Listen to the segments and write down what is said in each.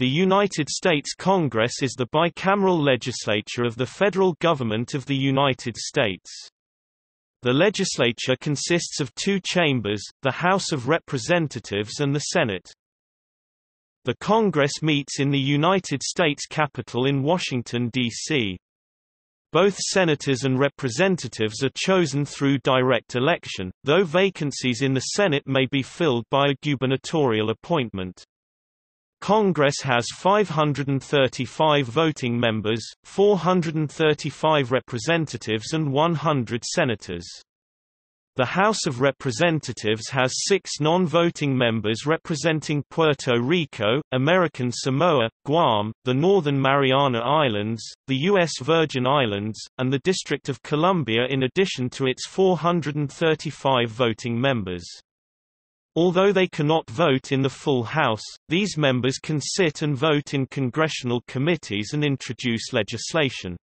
The United States Congress is the bicameral legislature of the federal government of the United States. The legislature consists of two chambers, the House of Representatives and the Senate. The Congress meets in the United States Capitol in Washington, D.C. Both senators and representatives are chosen through direct election, though vacancies in the Senate may be filled by a gubernatorial appointment. Congress has 535 voting members, 435 representatives and 100 senators. The House of Representatives has 6 non-voting members representing Puerto Rico, American Samoa, Guam, the Northern Mariana Islands, the U.S. Virgin Islands, and the District of Columbia in addition to its 435 voting members. Although they cannot vote in the full House, these members can sit and vote in congressional committees and introduce legislation.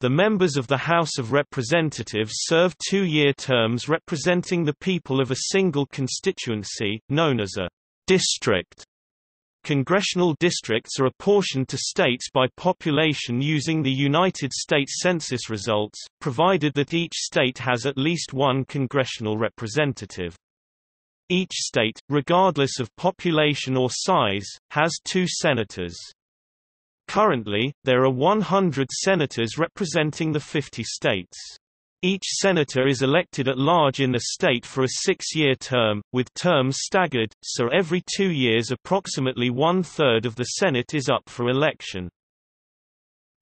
The members of the House of Representatives serve 2-year terms representing the people of a single constituency, known as a district. Congressional districts are apportioned to states by population using the United States Census results, provided that each state has at least one congressional representative. Each state, regardless of population or size, has 2 senators. Currently, there are 100 senators representing the 50 states. Each senator is elected at large in the state for a 6-year term, with terms staggered, so every 2 years approximately 1/3 of the Senate is up for election.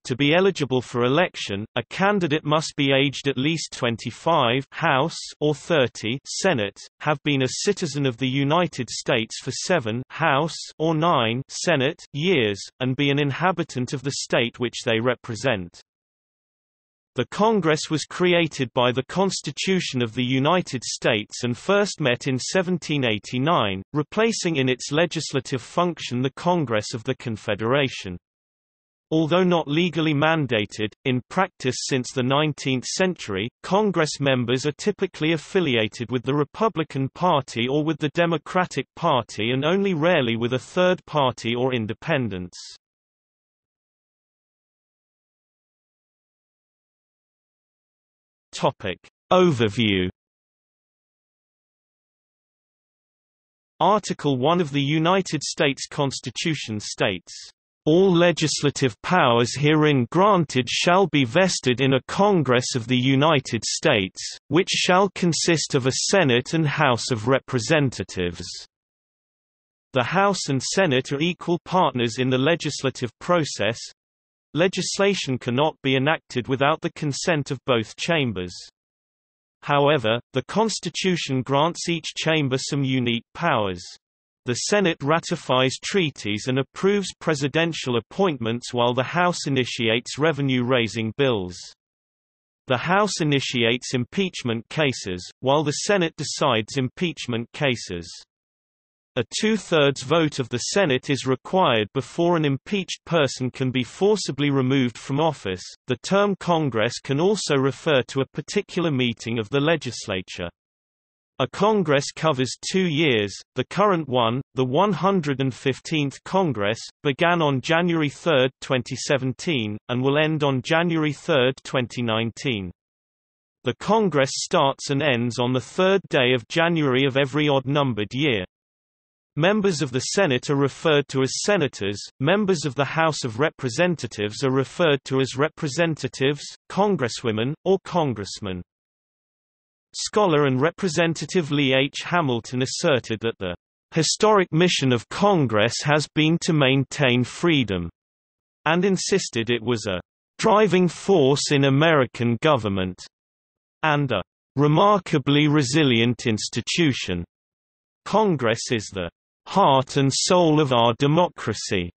To be eligible for election, a candidate must be aged at least 25 House or 30 Senate, have been a citizen of the United States for 7 House or 9 Senate years, and be an inhabitant of the state which they represent. The Congress was created by the Constitution of the United States and first met in 1789, replacing in its legislative function the Congress of the Confederation. Although not legally mandated, in practice since the 19th century, Congress members are typically affiliated with the Republican Party or with the Democratic Party and only rarely with a third party or independents. Overview. Article 1 of the United States Constitution states, "All legislative powers herein granted shall be vested in a Congress of the United States, which shall consist of a Senate and House of Representatives." The House and Senate are equal partners in the legislative process. Legislation cannot be enacted without the consent of both chambers. However, the Constitution grants each chamber some unique powers. The Senate ratifies treaties and approves presidential appointments while the House initiates revenue-raising bills. The House initiates impeachment cases, while the Senate decides impeachment cases. A 2/3 vote of the Senate is required before an impeached person can be forcibly removed from office. The term Congress can also refer to a particular meeting of the legislature. A Congress covers 2 years. The current one, the 115th Congress, began on January 3, 2017, and will end on January 3, 2019. The Congress starts and ends on the 3rd day of January of every odd-numbered year. Members of the Senate are referred to as senators, members of the House of Representatives are referred to as representatives, congresswomen, or congressmen. Scholar and Representative Lee H. Hamilton asserted that the "historic mission of Congress has been to maintain freedom," and insisted it was a "driving force in American government," and a "remarkably resilient institution." Congress is the "heart and soul of our democracy."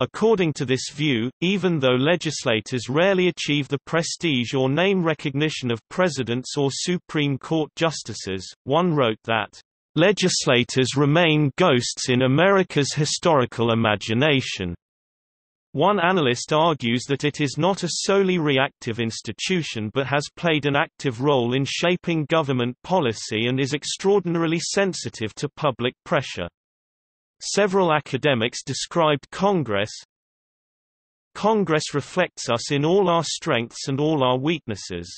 According to this view, even though legislators rarely achieve the prestige or name recognition of presidents or Supreme Court justices, one wrote that, "legislators remain ghosts in America's historical imagination." One analyst argues that it is not a solely reactive institution but has played an active role in shaping government policy and is extraordinarily sensitive to public pressure. Several academics described Congress. Congress reflects us in all our strengths and all our weaknesses.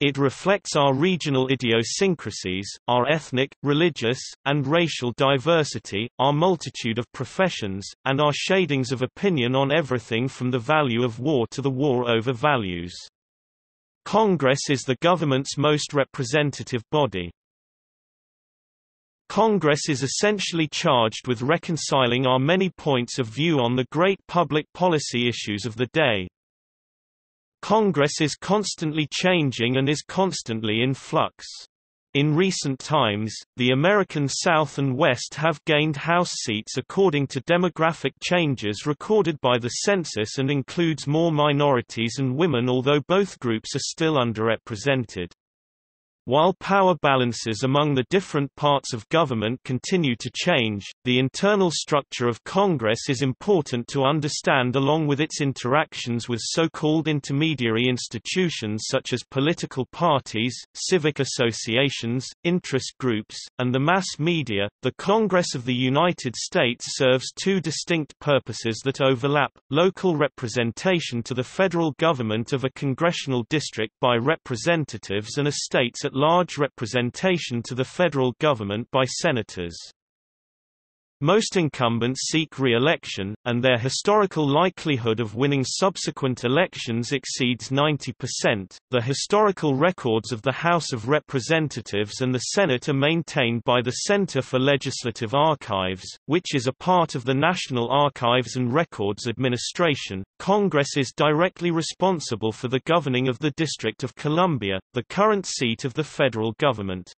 It reflects our regional idiosyncrasies, our ethnic, religious, and racial diversity, our multitude of professions, and our shadings of opinion on everything from the value of war to the war over values. Congress is the government's most representative body. Congress is essentially charged with reconciling our many points of view on the great public policy issues of the day. Congress is constantly changing and is constantly in flux. In recent times, the American South and West have gained House seats according to demographic changes recorded by the census and includes more minorities and women, although both groups are still underrepresented. While power balances among the different parts of government continue to change, the internal structure of Congress is important to understand along with its interactions with so-called intermediary institutions such as political parties, civic associations, interest groups, and the mass media. The Congress of the United States serves two distinct purposes that overlap: local representation to the federal government of a congressional district by representatives and a state's at-large representation to the federal government by senators. Most incumbents seek re-election, and their historical likelihood of winning subsequent elections exceeds 90%. The historical records of the House of Representatives and the Senate are maintained by the Center for Legislative Archives, which is a part of the National Archives and Records Administration. Congress is directly responsible for the governing of the District of Columbia, the current seat of the federal government.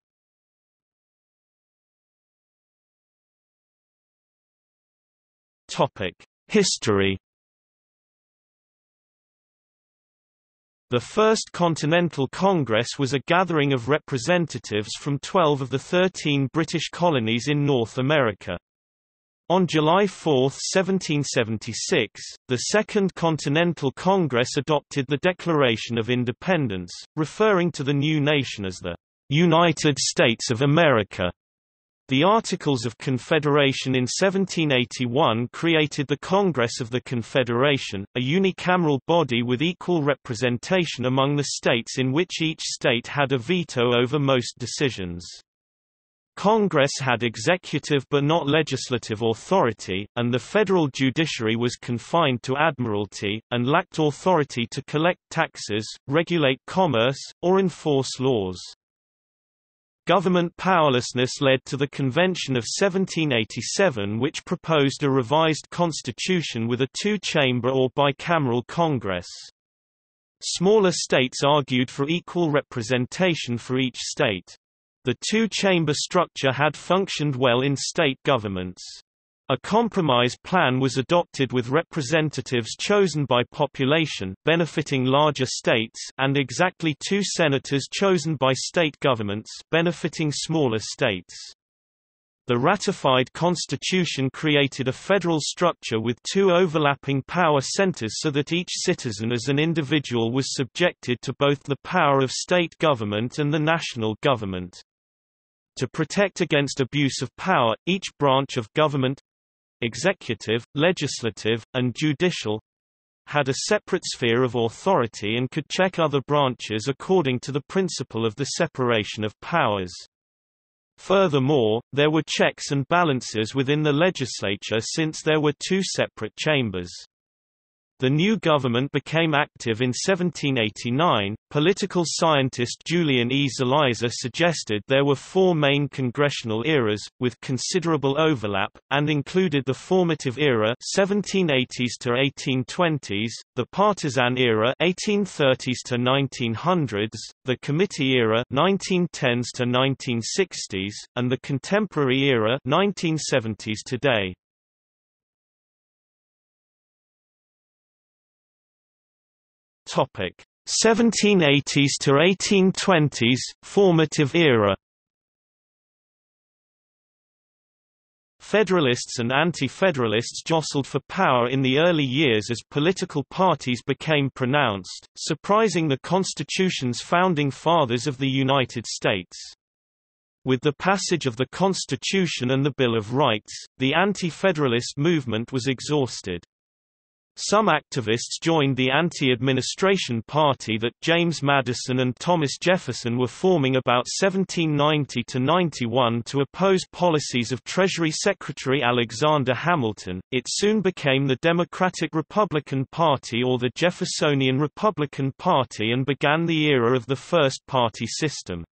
History. The First Continental Congress was a gathering of representatives from 12 of the 13 British colonies in North America. On July 4, 1776, the Second Continental Congress adopted the Declaration of Independence, referring to the new nation as the United States of America. The Articles of Confederation in 1781 created the Congress of the Confederation, a unicameral body with equal representation among the states in which each state had a veto over most decisions. Congress had executive but not legislative authority, and the federal judiciary was confined to admiralty, and lacked authority to collect taxes, regulate commerce, or enforce laws. Government powerlessness led to the Convention of 1787, which proposed a revised constitution with a two-chamber or bicameral Congress. Smaller states argued for equal representation for each state. The two-chamber structure had functioned well in state governments. A compromise plan was adopted with representatives chosen by population, benefiting larger states, and exactly two senators chosen by state governments, benefiting smaller states. The ratified Constitution created a federal structure with two overlapping power centers so that each citizen as an individual was subjected to both the power of state government and the national government. To protect against abuse of power, each branch of government, executive, legislative, and judicial, had a separate sphere of authority and could check other branches according to the principle of the separation of powers. Furthermore, there were checks and balances within the legislature since there were two separate chambers. The new government became active in 1789. Political scientist Julian E. Zelizer suggested there were four main congressional eras, with considerable overlap, and included the formative era (1780s to 1820s), the partisan era (1830s to 1900s), the committee era (1910s to 1960s), and the contemporary era (1970s today). Topic: 1780s to 1820s formative era. Federalists and anti-federalists jostled for power in the early years as political parties became pronounced, surprising the Constitution's founding fathers of the United States. With the passage of the Constitution and the Bill of Rights, the anti-federalist movement was exhausted. Some activists joined the anti-administration party that James Madison and Thomas Jefferson were forming about 1790–91 to oppose policies of Treasury Secretary Alexander Hamilton. It soon became the Democratic Republican Party or the Jeffersonian Republican Party and began the era of the first-party system.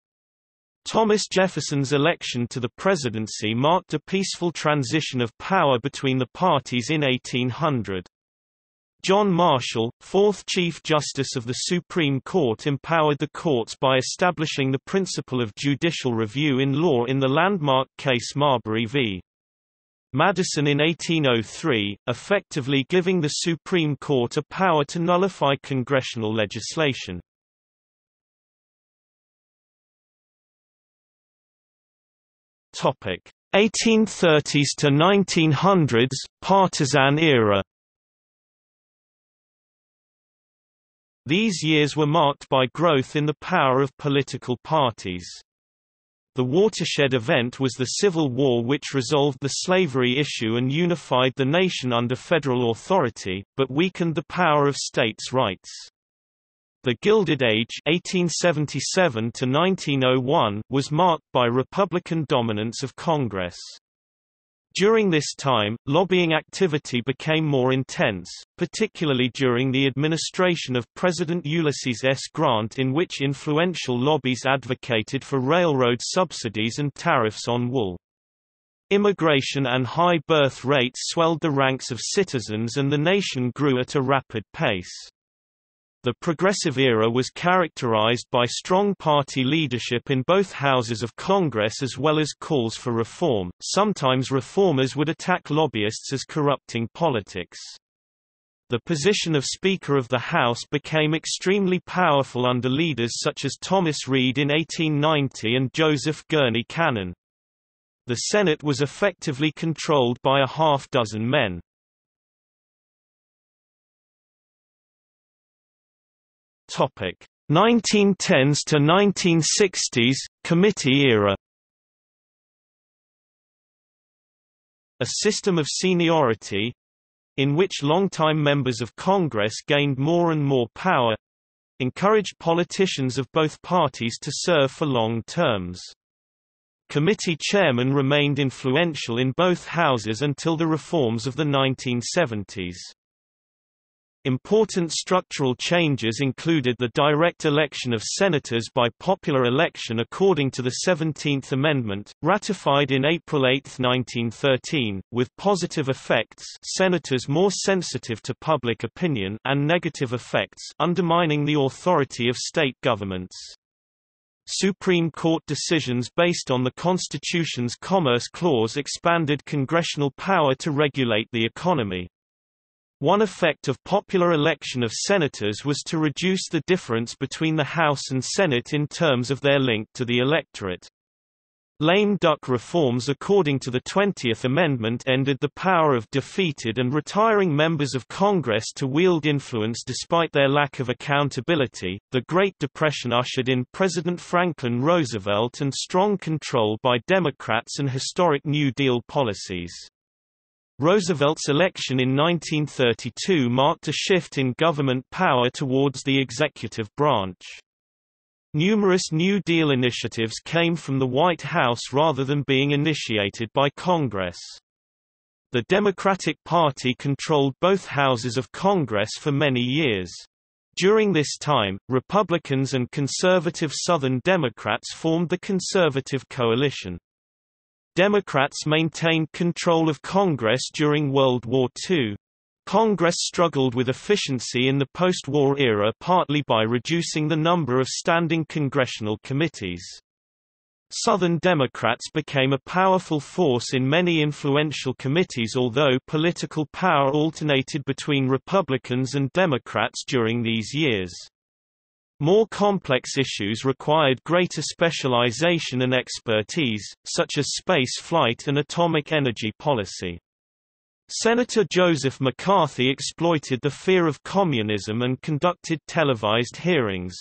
Thomas Jefferson's election to the presidency marked a peaceful transition of power between the parties in 1800. John Marshall, 4th Chief Justice of the Supreme Court, empowered the courts by establishing the principle of judicial review in law in the landmark case Marbury v. Madison in 1803, effectively giving the Supreme Court a power to nullify congressional legislation. Topic: 1830s to 1900s, partisan era. These years were marked by growth in the power of political parties. The watershed event was the Civil War, which resolved the slavery issue and unified the nation under federal authority, but weakened the power of states' rights. The Gilded Age (1877–1901) was marked by Republican dominance of Congress. During this time, lobbying activity became more intense, particularly during the administration of President Ulysses S. Grant, in which influential lobbies advocated for railroad subsidies and tariffs on wool. Immigration and high birth rates swelled the ranks of citizens and the nation grew at a rapid pace. The Progressive Era was characterized by strong party leadership in both houses of Congress as well as calls for reform. Sometimes reformers would attack lobbyists as corrupting politics. The position of Speaker of the House became extremely powerful under leaders such as Thomas Reed in 1890 and Joseph Gurney Cannon. The Senate was effectively controlled by a half-dozen men. Topic: 1910s to 1960s, committee era. A system of seniority, in which longtime members of Congress gained more and more power, encouraged politicians of both parties to serve for long terms. Committee chairmen remained influential in both houses until the reforms of the 1970s. Important structural changes included the direct election of senators by popular election according to the 17th Amendment, ratified in April 8, 1913, with positive effects, senators more sensitive to public opinion, and negative effects, undermining the authority of state governments. Supreme Court decisions based on the Constitution's Commerce Clause expanded congressional power to regulate the economy. One effect of popular election of senators was to reduce the difference between the House and Senate in terms of their link to the electorate. Lame duck reforms according to the 20th Amendment ended the power of defeated and retiring members of Congress to wield influence despite their lack of accountability. The Great Depression ushered in President Franklin Roosevelt and strong control by Democrats and historic New Deal policies. Roosevelt's election in 1932 marked a shift in government power towards the executive branch. Numerous New Deal initiatives came from the White House rather than being initiated by Congress. The Democratic Party controlled both houses of Congress for many years. During this time, Republicans and conservative Southern Democrats formed the Conservative Coalition. Democrats maintained control of Congress during World War II. Congress struggled with efficiency in the post-war era partly by reducing the number of standing congressional committees. Southern Democrats became a powerful force in many influential committees, although political power alternated between Republicans and Democrats during these years. More complex issues required greater specialization and expertise, such as space flight and atomic energy policy. Senator Joseph McCarthy exploited the fear of communism and conducted televised hearings.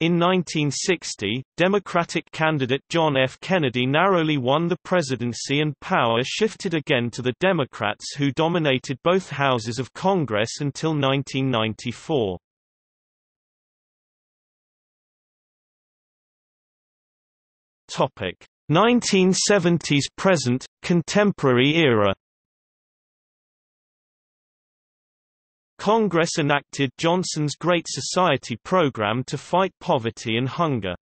In 1960, Democratic candidate John F. Kennedy narrowly won the presidency and power shifted again to the Democrats who dominated both houses of Congress until 1994. Topic: 1970s–present, contemporary era. Congress enacted Johnson's Great Society program to fight poverty and hunger.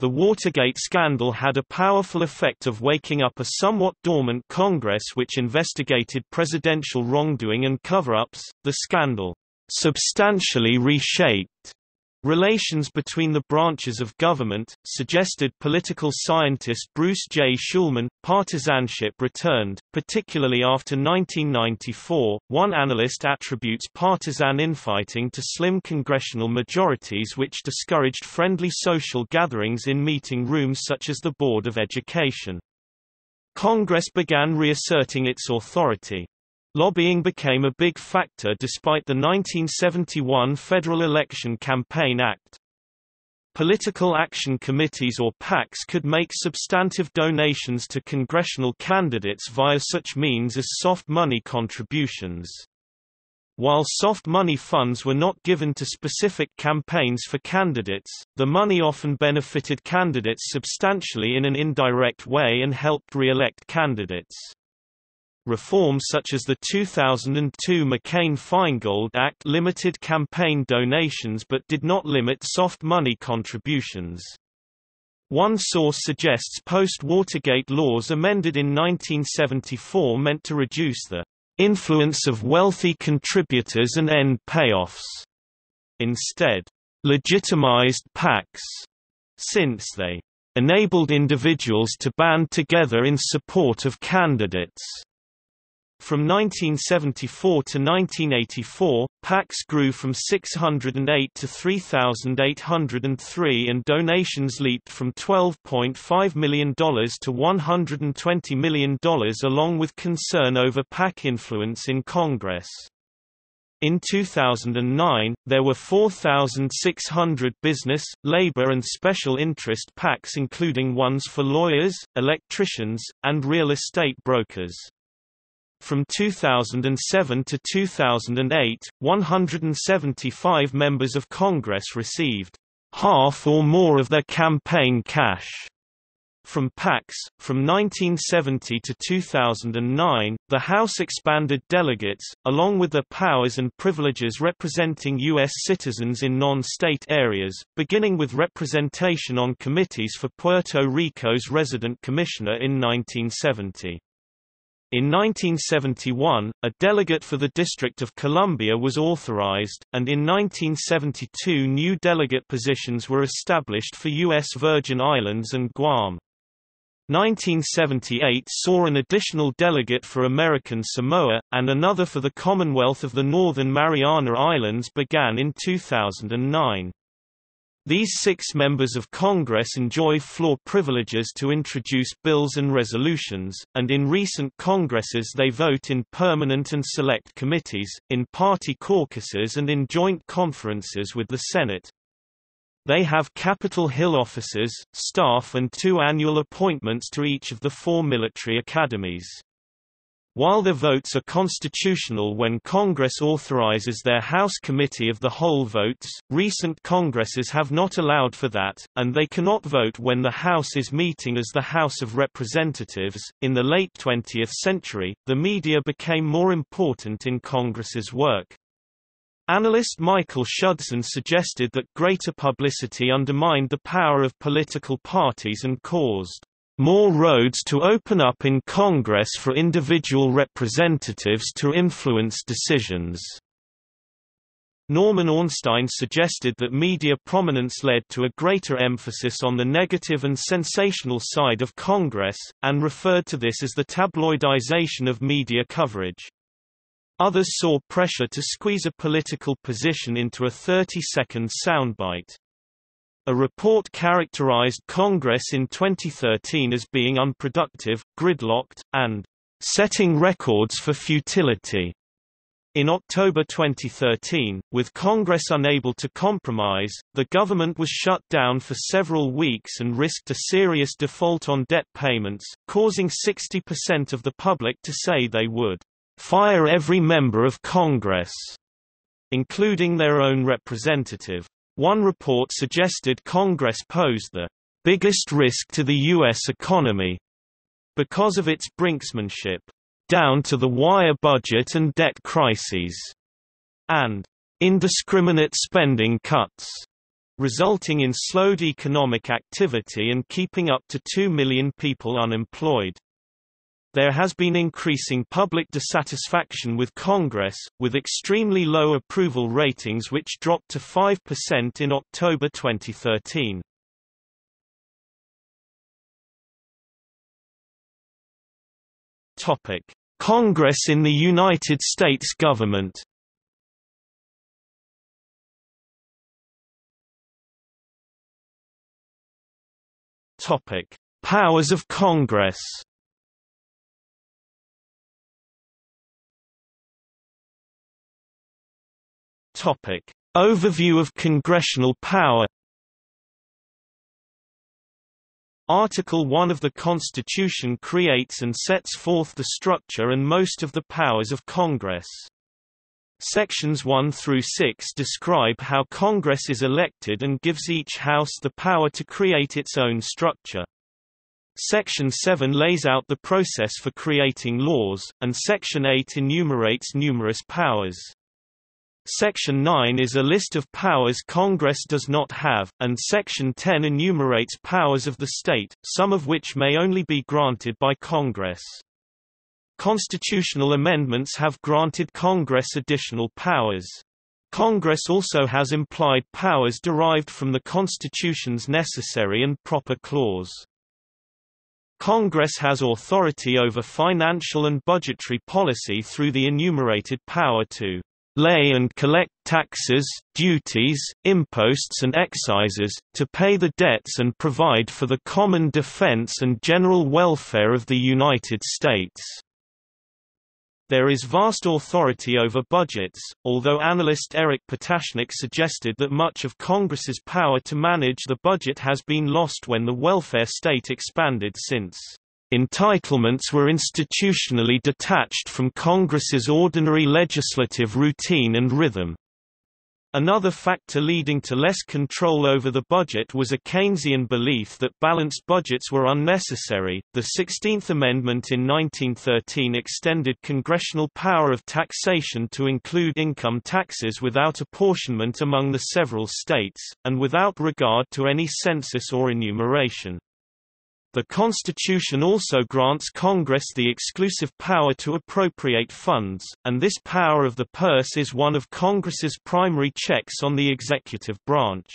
The Watergate scandal had a powerful effect of waking up a somewhat dormant Congress which investigated presidential wrongdoing and cover-ups. The scandal substantially reshaped relations between the branches of government, suggested political scientist Bruce J. Schulman. Partisanship returned, particularly after 1994. One analyst attributes partisan infighting to slim congressional majorities which discouraged friendly social gatherings in meeting rooms such as the Board of Education. Congress began reasserting its authority. Lobbying became a big factor despite the 1971 Federal Election Campaign Act. Political action committees or PACs could make substantive donations to congressional candidates via such means as soft money contributions. While soft money funds were not given to specific campaigns for candidates, the money often benefited candidates substantially in an indirect way and helped re-elect candidates. Reforms such as the 2002 McCain-Feingold Act limited campaign donations but did not limit soft money contributions. One source suggests post-Watergate laws amended in 1974 meant to reduce the influence of wealthy contributors and end payoffs. Instead, legitimized PACs, since they enabled individuals to band together in support of candidates. From 1974 to 1984, PACs grew from 608 to 3,803 and donations leaped from $12.5 million to $120 million along with concern over PAC influence in Congress. In 2009, there were 4,600 business, labor and special interest PACs including ones for lawyers, electricians, and real estate brokers. From 2007 to 2008, 175 members of Congress received half or more of their campaign cash from PACs. From 1970 to 2009, the House expanded delegates, along with their powers and privileges representing U.S. citizens in non-state areas, beginning with representation on committees for Puerto Rico's resident commissioner in 1970. In 1971, a delegate for the District of Columbia was authorized, and in 1972 new delegate positions were established for U.S. Virgin Islands and Guam. 1978 saw an additional delegate for American Samoa, and another for the Commonwealth of the Northern Mariana Islands began in 2009. These 6 members of Congress enjoy floor privileges to introduce bills and resolutions, and in recent Congresses they vote in permanent and select committees, in party caucuses and in joint conferences with the Senate. They have Capitol Hill offices, staff and 2 annual appointments to each of the 4 military academies. While their votes are constitutional when Congress authorizes their House Committee of the Whole votes, recent Congresses have not allowed for that, and they cannot vote when the House is meeting as the House of Representatives. In the late 20th century, the media became more important in Congress's work. Analyst Michael Shudson suggested that greater publicity undermined the power of political parties and caused more roads to open up in Congress for individual representatives to influence decisions. Norman Ornstein suggested that media prominence led to a greater emphasis on the negative and sensational side of Congress, and referred to this as the tabloidization of media coverage. Others saw pressure to squeeze a political position into a 30-second soundbite. A report characterized Congress in 2013 as being unproductive, gridlocked, and setting records for futility. In October 2013, with Congress unable to compromise, the government was shut down for several weeks and risked a serious default on debt payments, causing 60% of the public to say they would fire every member of Congress, including their own representative. One report suggested Congress posed the biggest risk to the U.S. economy because of its brinksmanship, down to the wire budget and debt crises, and indiscriminate spending cuts, resulting in slowed economic activity and keeping up to 2 million people unemployed. There has been increasing public dissatisfaction with Congress, with extremely low approval ratings which dropped to 5% in October 2013. Congress in the United States government. Powers of Congress. Overview of congressional power. Article 1 of the Constitution creates and sets forth the structure and most of the powers of Congress. Sections 1 through 6 describe how Congress is elected and gives each house the power to create its own structure. Section 7 lays out the process for creating laws, and Section 8 enumerates numerous powers. Section 9 is a list of powers Congress does not have, and Section 10 enumerates powers of the state, some of which may only be granted by Congress. Constitutional amendments have granted Congress additional powers. Congress also has implied powers derived from the Constitution's necessary and proper clause. Congress has authority over financial and budgetary policy through the enumerated power to lay and collect taxes, duties, imposts and excises, to pay the debts and provide for the common defense and general welfare of the United States. There is vast authority over budgets, although analyst Eric Potashnik suggested that much of Congress's power to manage the budget has been lost when the welfare state expanded since entitlements were institutionally detached from Congress's ordinary legislative routine and rhythm. Another factor leading to less control over the budget was a Keynesian belief that balanced budgets were unnecessary. The 16th Amendment in 1913 extended congressional power of taxation to include income taxes without apportionment among the several states, and without regard to any census or enumeration. The Constitution also grants Congress the exclusive power to appropriate funds, and this power of the purse is one of Congress's primary checks on the executive branch.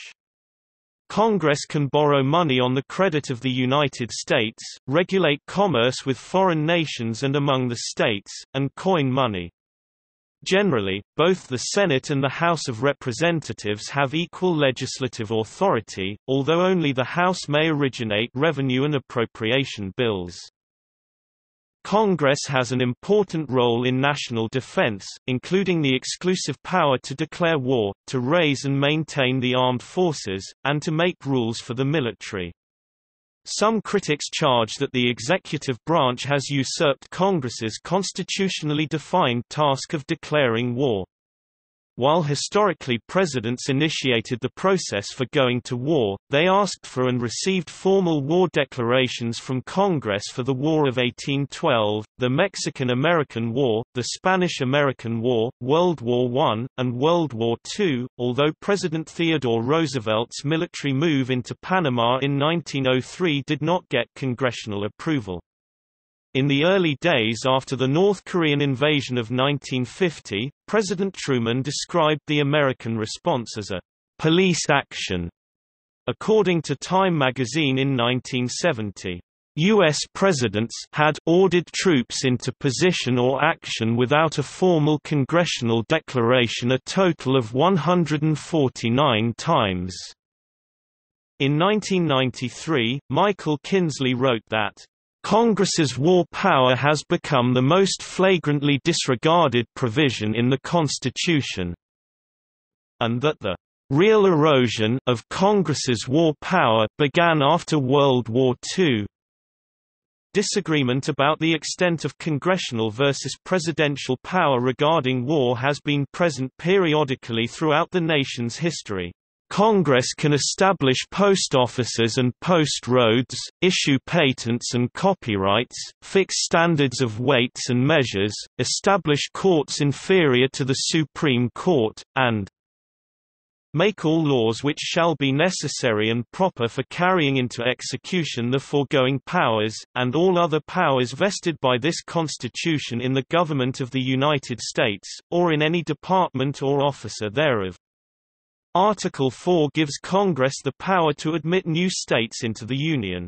Congress can borrow money on the credit of the United States, regulate commerce with foreign nations and among the states, and coin money. Generally, both the Senate and the House of Representatives have equal legislative authority, although only the House may originate revenue and appropriation bills. Congress has an important role in national defense, including the exclusive power to declare war, to raise and maintain the armed forces, and to make rules for the military. Some critics charge that the executive branch has usurped Congress's constitutionally defined task of declaring war. While historically presidents initiated the process for going to war, they asked for and received formal war declarations from Congress for the War of 1812, the Mexican-American War, the Spanish-American War, World War I, and World War II. Although President Theodore Roosevelt's military move into Panama in 1903 did not get congressional approval. In the early days after the North Korean invasion of 1950, President Truman described the American response as a police action. According to Time magazine in 1970, U.S. presidents had ordered troops into position or action without a formal congressional declaration a total of 149 times. In 1993, Michael Kinsley wrote that Congress's war power has become the most flagrantly disregarded provision in the Constitution, and that the real erosion of Congress's war power began after World War II. Disagreement about the extent of congressional versus presidential power regarding war has been present periodically throughout the nation's history. Congress can establish post offices and post roads, issue patents and copyrights, fix standards of weights and measures, establish courts inferior to the Supreme Court, and make all laws which shall be necessary and proper for carrying into execution the foregoing powers, and all other powers vested by this Constitution in the government of the United States, or in any department or officer thereof. Article 4 gives Congress the power to admit new states into the Union.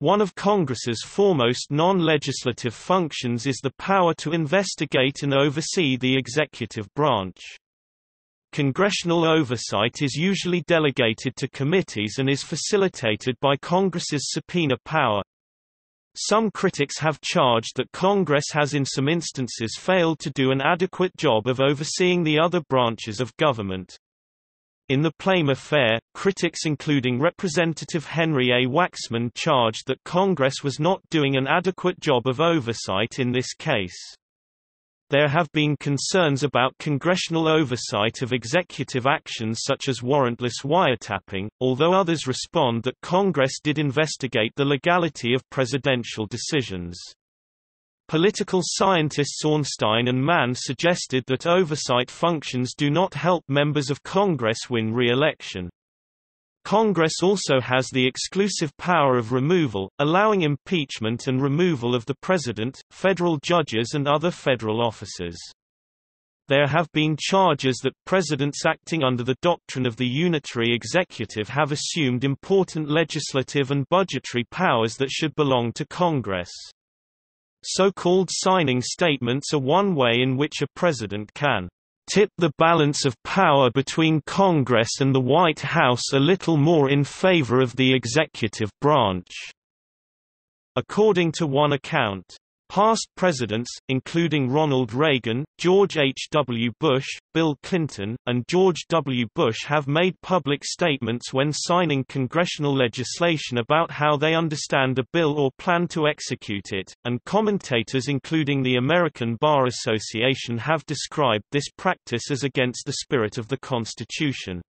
One of Congress's foremost non-legislative functions is the power to investigate and oversee the executive branch. Congressional oversight is usually delegated to committees and is facilitated by Congress's subpoena power. Some critics have charged that Congress has in some instances failed to do an adequate job of overseeing the other branches of government. In the Plame affair, critics including Representative Henry A. Waxman charged that Congress was not doing an adequate job of oversight in this case. There have been concerns about congressional oversight of executive actions such as warrantless wiretapping, although others respond that Congress did investigate the legality of presidential decisions. Political scientists Ornstein and Mann suggested that oversight functions do not help members of Congress win re-election. Congress also has the exclusive power of removal, allowing impeachment and removal of the president, federal judges and other federal officers. There have been charges that presidents acting under the doctrine of the unitary executive have assumed important legislative and budgetary powers that should belong to Congress. So-called signing statements are one way in which a president can tip the balance of power between Congress and the White House a little more in favor of the executive branch. According to one account, past presidents, including Ronald Reagan, George H. W. Bush, Bill Clinton, and George W. Bush have made public statements when signing congressional legislation about how they understand a bill or plan to execute it, and commentators including the American Bar Association have described this practice as against the spirit of the Constitution.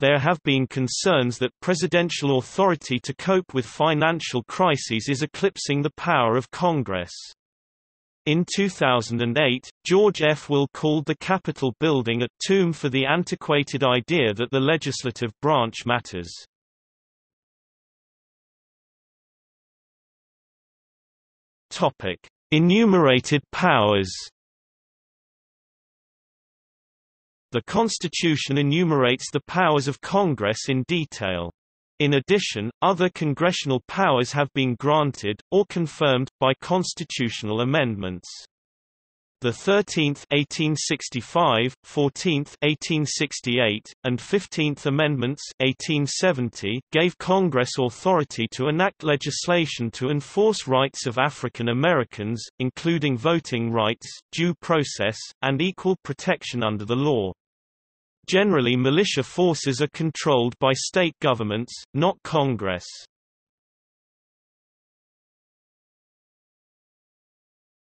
There have been concerns that presidential authority to cope with financial crises is eclipsing the power of Congress. In 2008, George F. Will called the Capitol building a tomb for the antiquated idea that the legislative branch matters. Topic: Enumerated powers. The Constitution enumerates the powers of Congress in detail. In addition, other congressional powers have been granted, or confirmed, by constitutional amendments. The 13th 1865, 14th 1868, and 15th Amendments 1870 gave Congress authority to enact legislation to enforce rights of African Americans, including voting rights, due process, and equal protection under the law. Generally, militia forces are controlled by state governments, not Congress.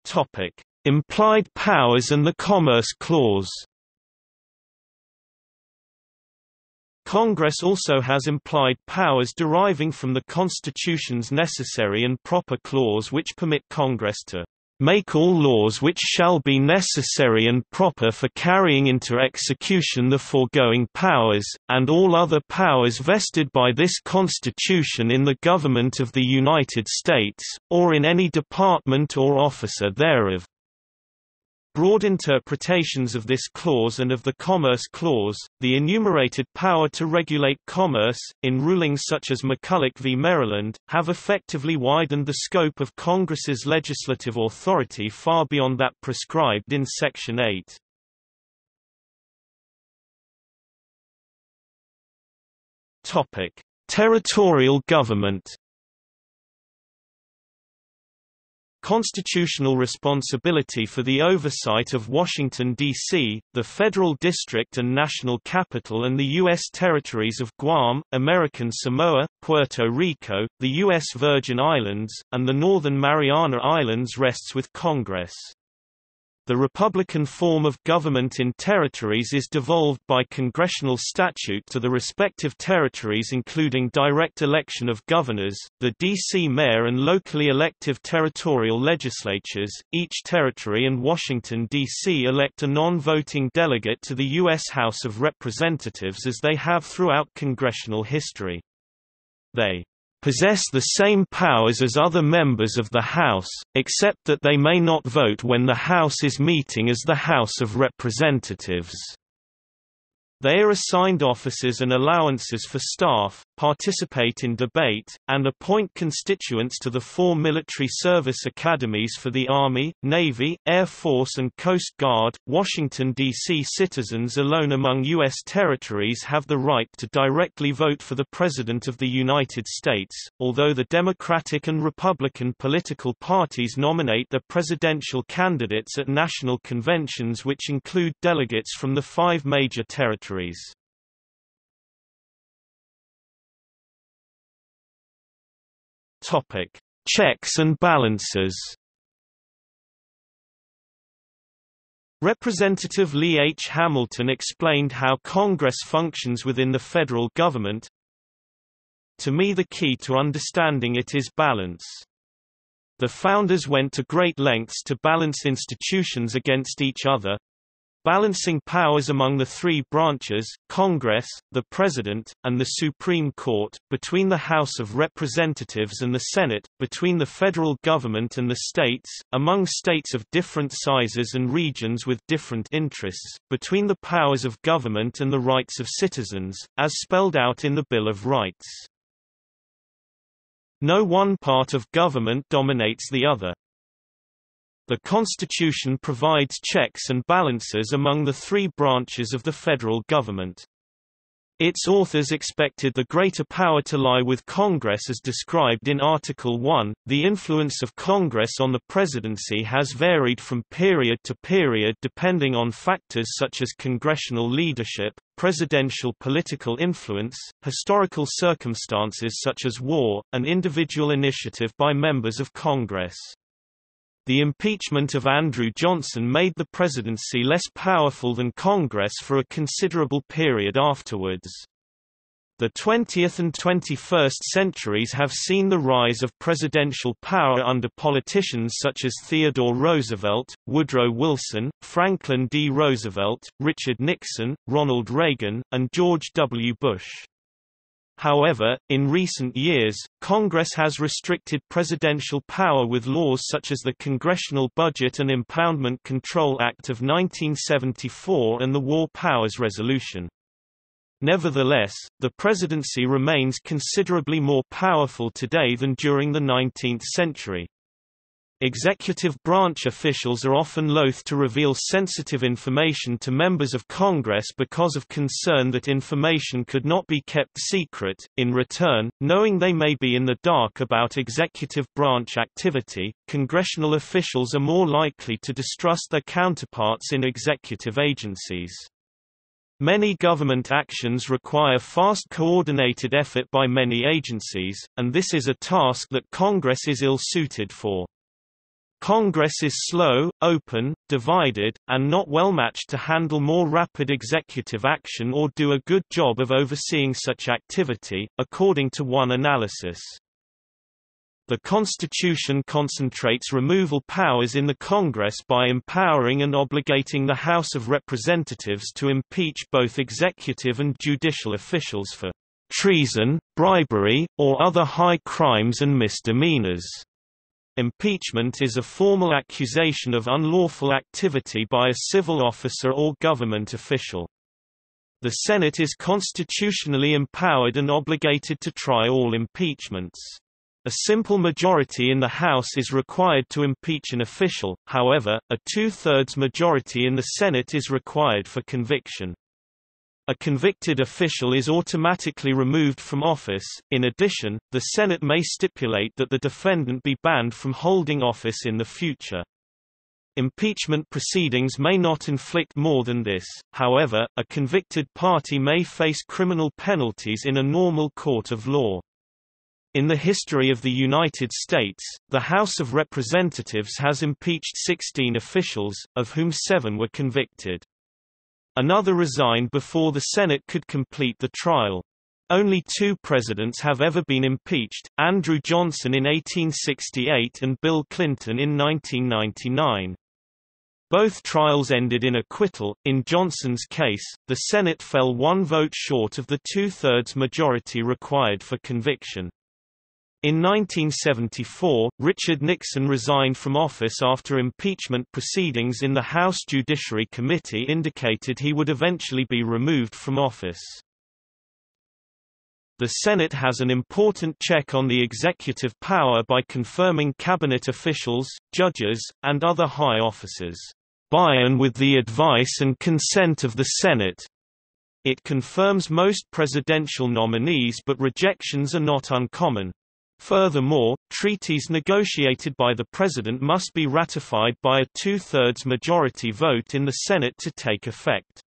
Topic: Implied powers and the Commerce Clause. Congress also has implied powers deriving from the Constitution's Necessary and Proper Clause, which permit Congress to make all laws which shall be necessary and proper for carrying into execution the foregoing powers, and all other powers vested by this Constitution in the government of the United States, or in any department or officer thereof. Broad interpretations of this clause and of the Commerce Clause, the enumerated power to regulate commerce, in rulings such as McCulloch v. Maryland, have effectively widened the scope of Congress's legislative authority far beyond that prescribed in Section 8. Territorial government. Constitutional responsibility for the oversight of Washington, D.C., the Federal District and National Capital and the U.S. territories of Guam, American Samoa, Puerto Rico, the U.S. Virgin Islands, and the Northern Mariana Islands rests with Congress. The Republican form of government in territories is devolved by congressional statute to the respective territories, including direct election of governors, the D.C. mayor and locally elective territorial legislatures. Each territory and Washington, D.C. elect a non-voting delegate to the U.S. House of Representatives as they have throughout congressional history. They possess the same powers as other members of the House, except that they may not vote when the House is meeting as the House of Representatives. They are assigned offices and allowances for staff, participate in debate, and appoint constituents to the four military service academies for the Army, Navy, Air Force, and Coast Guard. Washington, D.C. citizens alone among U.S. territories have the right to directly vote for the President of the United States, although the Democratic and Republican political parties nominate their presidential candidates at national conventions, which include delegates from the five major territories. Topic: Checks and balances. Representative Lee H. Hamilton explained how Congress functions within the federal government. To me, the key to understanding it is balance. The founders went to great lengths to balance institutions against each other, balancing powers among the three branches, Congress, the President, and the Supreme Court, between the House of Representatives and the Senate, between the federal government and the states, among states of different sizes and regions with different interests, between the powers of government and the rights of citizens, as spelled out in the Bill of Rights. No one part of government dominates the other. The Constitution provides checks and balances among the three branches of the federal government. Its authors expected the greater power to lie with Congress, as described in Article 1. The influence of Congress on the presidency has varied from period to period depending on factors such as congressional leadership, presidential political influence, historical circumstances such as war, and individual initiative by members of Congress. The impeachment of Andrew Johnson made the presidency less powerful than Congress for a considerable period afterwards. The 20th and 21st centuries have seen the rise of presidential power under politicians such as Theodore Roosevelt, Woodrow Wilson, Franklin D. Roosevelt, Richard Nixon, Ronald Reagan, and George W. Bush. However, in recent years, Congress has restricted presidential power with laws such as the Congressional Budget and Impoundment Control Act of 1974 and the War Powers Resolution. Nevertheless, the presidency remains considerably more powerful today than during the 19th century. Executive branch officials are often loath to reveal sensitive information to members of Congress because of concern that information could not be kept secret. In return, knowing they may be in the dark about executive branch activity, congressional officials are more likely to distrust their counterparts in executive agencies. Many government actions require fast coordinated effort by many agencies, and this is a task that Congress is ill-suited for. Congress is slow, open, divided, and not well matched to handle more rapid executive action or do a good job of overseeing such activity, according to one analysis. The Constitution concentrates removal powers in the Congress by empowering and obligating the House of Representatives to impeach both executive and judicial officials for treason, bribery, or other high crimes and misdemeanors. Impeachment is a formal accusation of unlawful activity by a civil officer or government official. The Senate is constitutionally empowered and obligated to try all impeachments. A simple majority in the House is required to impeach an official, however, a two-thirds majority in the Senate is required for conviction. A convicted official is automatically removed from office. In addition, the Senate may stipulate that the defendant be banned from holding office in the future. Impeachment proceedings may not inflict more than this, however, a convicted party may face criminal penalties in a normal court of law. In the history of the United States, the House of Representatives has impeached 16 officials, of whom 7 were convicted. Another resigned before the Senate could complete the trial. Only 2 presidents have ever been impeached, Andrew Johnson in 1868 and Bill Clinton in 1999. Both trials ended in acquittal. In Johnson's case, the Senate fell 1 vote short of the 2/3 majority required for conviction. In 1974, Richard Nixon resigned from office after impeachment proceedings in the House Judiciary Committee indicated he would eventually be removed from office. The Senate has an important check on the executive power by confirming cabinet officials, judges, and other high officers, by and with the advice and consent of the Senate. It confirms most presidential nominees, but rejections are not uncommon. Furthermore, treaties negotiated by the President must be ratified by a 2/3 majority vote in the Senate to take effect.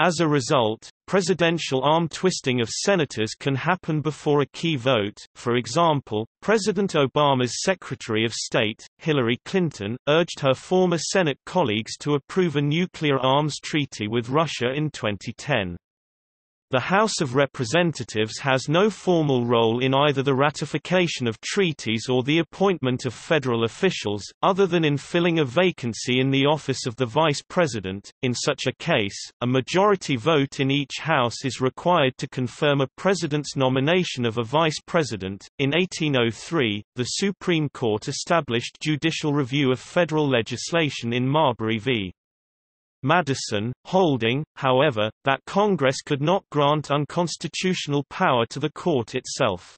As a result, presidential arm twisting of senators can happen before a key vote. For example, President Obama's Secretary of State, Hillary Clinton, urged her former Senate colleagues to approve a nuclear arms treaty with Russia in 2010. The House of Representatives has no formal role in either the ratification of treaties or the appointment of federal officials, other than in filling a vacancy in the office of the Vice President. In such a case, a majority vote in each House is required to confirm a president's nomination of a Vice President. In 1803, the Supreme Court established judicial review of federal legislation in Marbury v. Madison, holding, however, that Congress could not grant unconstitutional power to the court itself.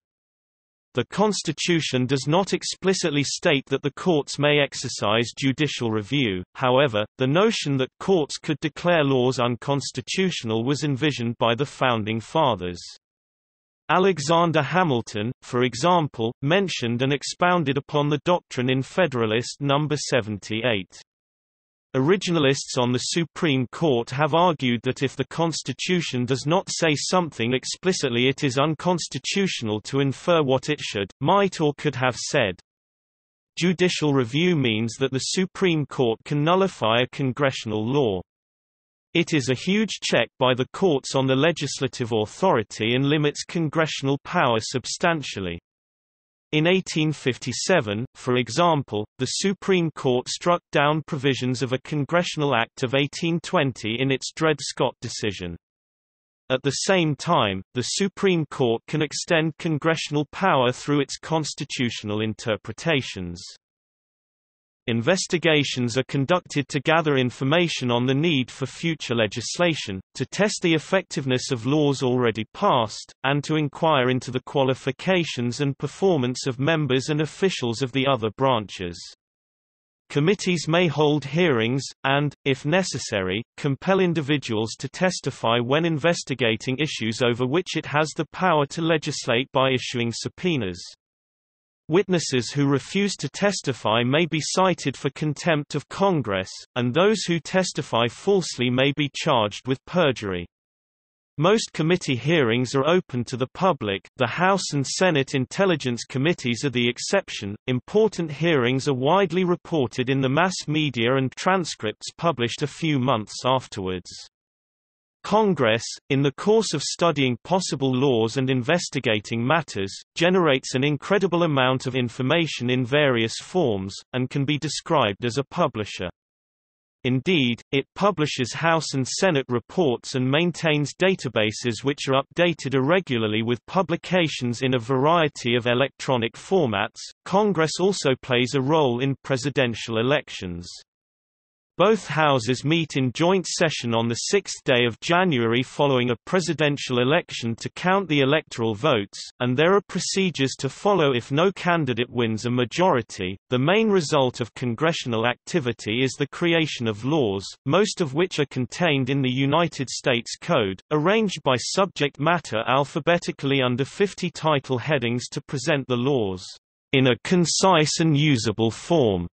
The Constitution does not explicitly state that the courts may exercise judicial review, however, the notion that courts could declare laws unconstitutional was envisioned by the Founding Fathers. Alexander Hamilton, for example, mentioned and expounded upon the doctrine in Federalist No. 78. Originalists on the Supreme Court have argued that if the Constitution does not say something explicitly, it is unconstitutional to infer what it should, might, or could have said. Judicial review means that the Supreme Court can nullify a congressional law. It is a huge check by the courts on the legislative authority and limits congressional power substantially. In 1857, for example, the Supreme Court struck down provisions of a Congressional Act of 1820 in its Dred Scott decision. At the same time, the Supreme Court can extend congressional power through its constitutional interpretations. Investigations are conducted to gather information on the need for future legislation, to test the effectiveness of laws already passed, and to inquire into the qualifications and performance of members and officials of the other branches. Committees may hold hearings, and, if necessary, compel individuals to testify when investigating issues over which it has the power to legislate by issuing subpoenas. Witnesses who refuse to testify may be cited for contempt of Congress, and those who testify falsely may be charged with perjury. Most committee hearings are open to the public. The House and Senate Intelligence Committees are the exception. Important hearings are widely reported in the mass media and transcripts published a few months afterwards. Congress, in the course of studying possible laws and investigating matters, generates an incredible amount of information in various forms, and can be described as a publisher. Indeed, it publishes House and Senate reports and maintains databases which are updated irregularly with publications in a variety of electronic formats. Congress also plays a role in presidential elections. Both houses meet in joint session on the 6th day of January following a presidential election to count the electoral votes, and there are procedures to follow if no candidate wins a majority. The main result of congressional activity is the creation of laws, most of which are contained in the United States Code, arranged by subject matter alphabetically under 50 title headings to present the laws in a concise and usable form.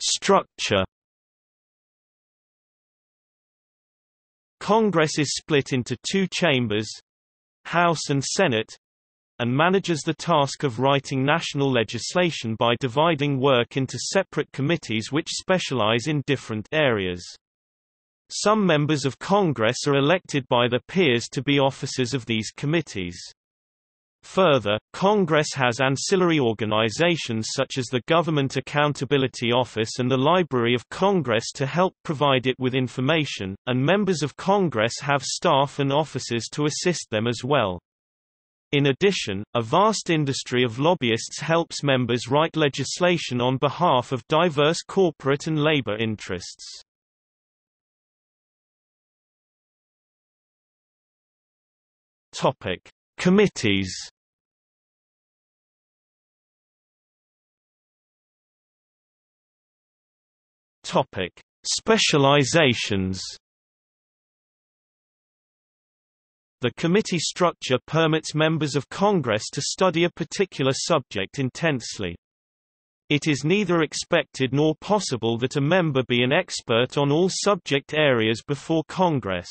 Structure. Congress is split into two chambers, House and Senate, and manages the task of writing national legislation by dividing work into separate committees which specialize in different areas. Some members of Congress are elected by their peers to be officers of these committees. Further, Congress has ancillary organizations such as the Government Accountability Office and the Library of Congress to help provide it with information, and members of Congress have staff and officers to assist them as well. In addition, a vast industry of lobbyists helps members write legislation on behalf of diverse corporate and labor interests. Committees. Topic: Specializations. The committee structure permits members of Congress to study a particular subject intensely. It is neither expected nor possible that a member be an expert on all subject areas before Congress.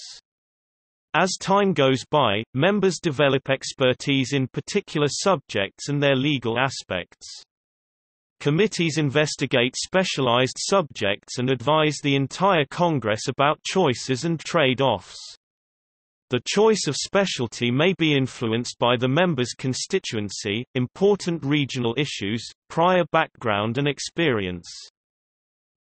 As time goes by, members develop expertise in particular subjects and their legal aspects. Committees investigate specialized subjects and advise the entire Congress about choices and trade-offs. The choice of specialty may be influenced by the member's constituency, important regional issues, prior background and experience.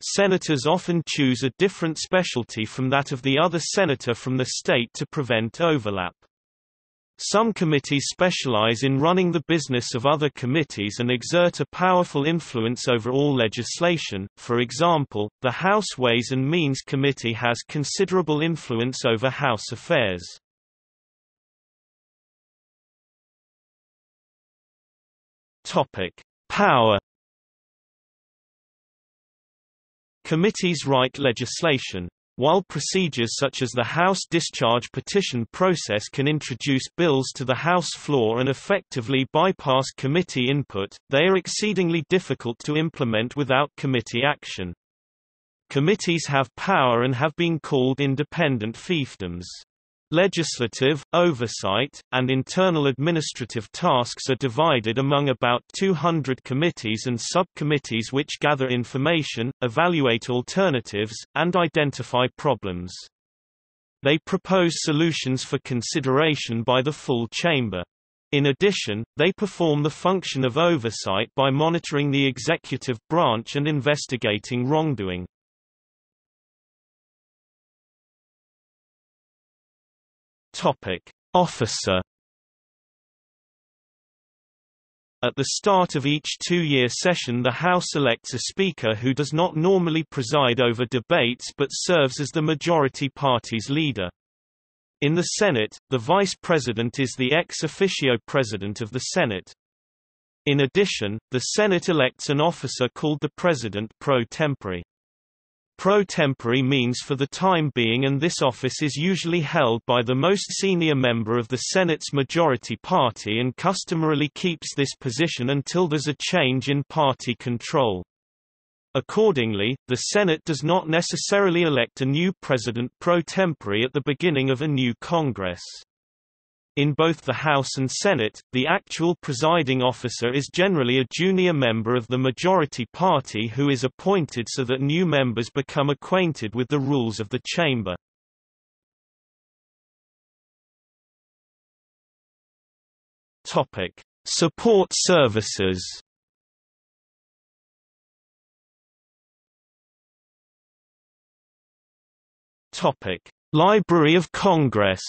Senators often choose a different specialty from that of the other senator from the state to prevent overlap. Some committees specialize in running the business of other committees and exert a powerful influence over all legislation. For example, the House Ways and Means Committee has considerable influence over House affairs. Topic: Power. Committees write legislation. While procedures such as the House discharge petition process can introduce bills to the House floor and effectively bypass committee input, they are exceedingly difficult to implement without committee action. Committees have power and have been called independent fiefdoms. Legislative, oversight, and internal administrative tasks are divided among about 200 committees and subcommittees which gather information, evaluate alternatives, and identify problems. They propose solutions for consideration by the full chamber. In addition, they perform the function of oversight by monitoring the executive branch and investigating wrongdoing. Officer. At the start of each two-year session the House elects a Speaker who does not normally preside over debates but serves as the majority party's leader. In the Senate, the Vice President is the ex officio President of the Senate. In addition, the Senate elects an officer called the President pro tempore. Pro tempore means for the time being, and this office is usually held by the most senior member of the Senate's majority party and customarily keeps this position until there's a change in party control. Accordingly, the Senate does not necessarily elect a new president pro tempore at the beginning of a new Congress. In both the House and Senate, the actual presiding officer is generally a junior member of the majority party who is appointed so that new members become acquainted with the rules of the chamber. Topic: Support services. Topic: Library of Congress.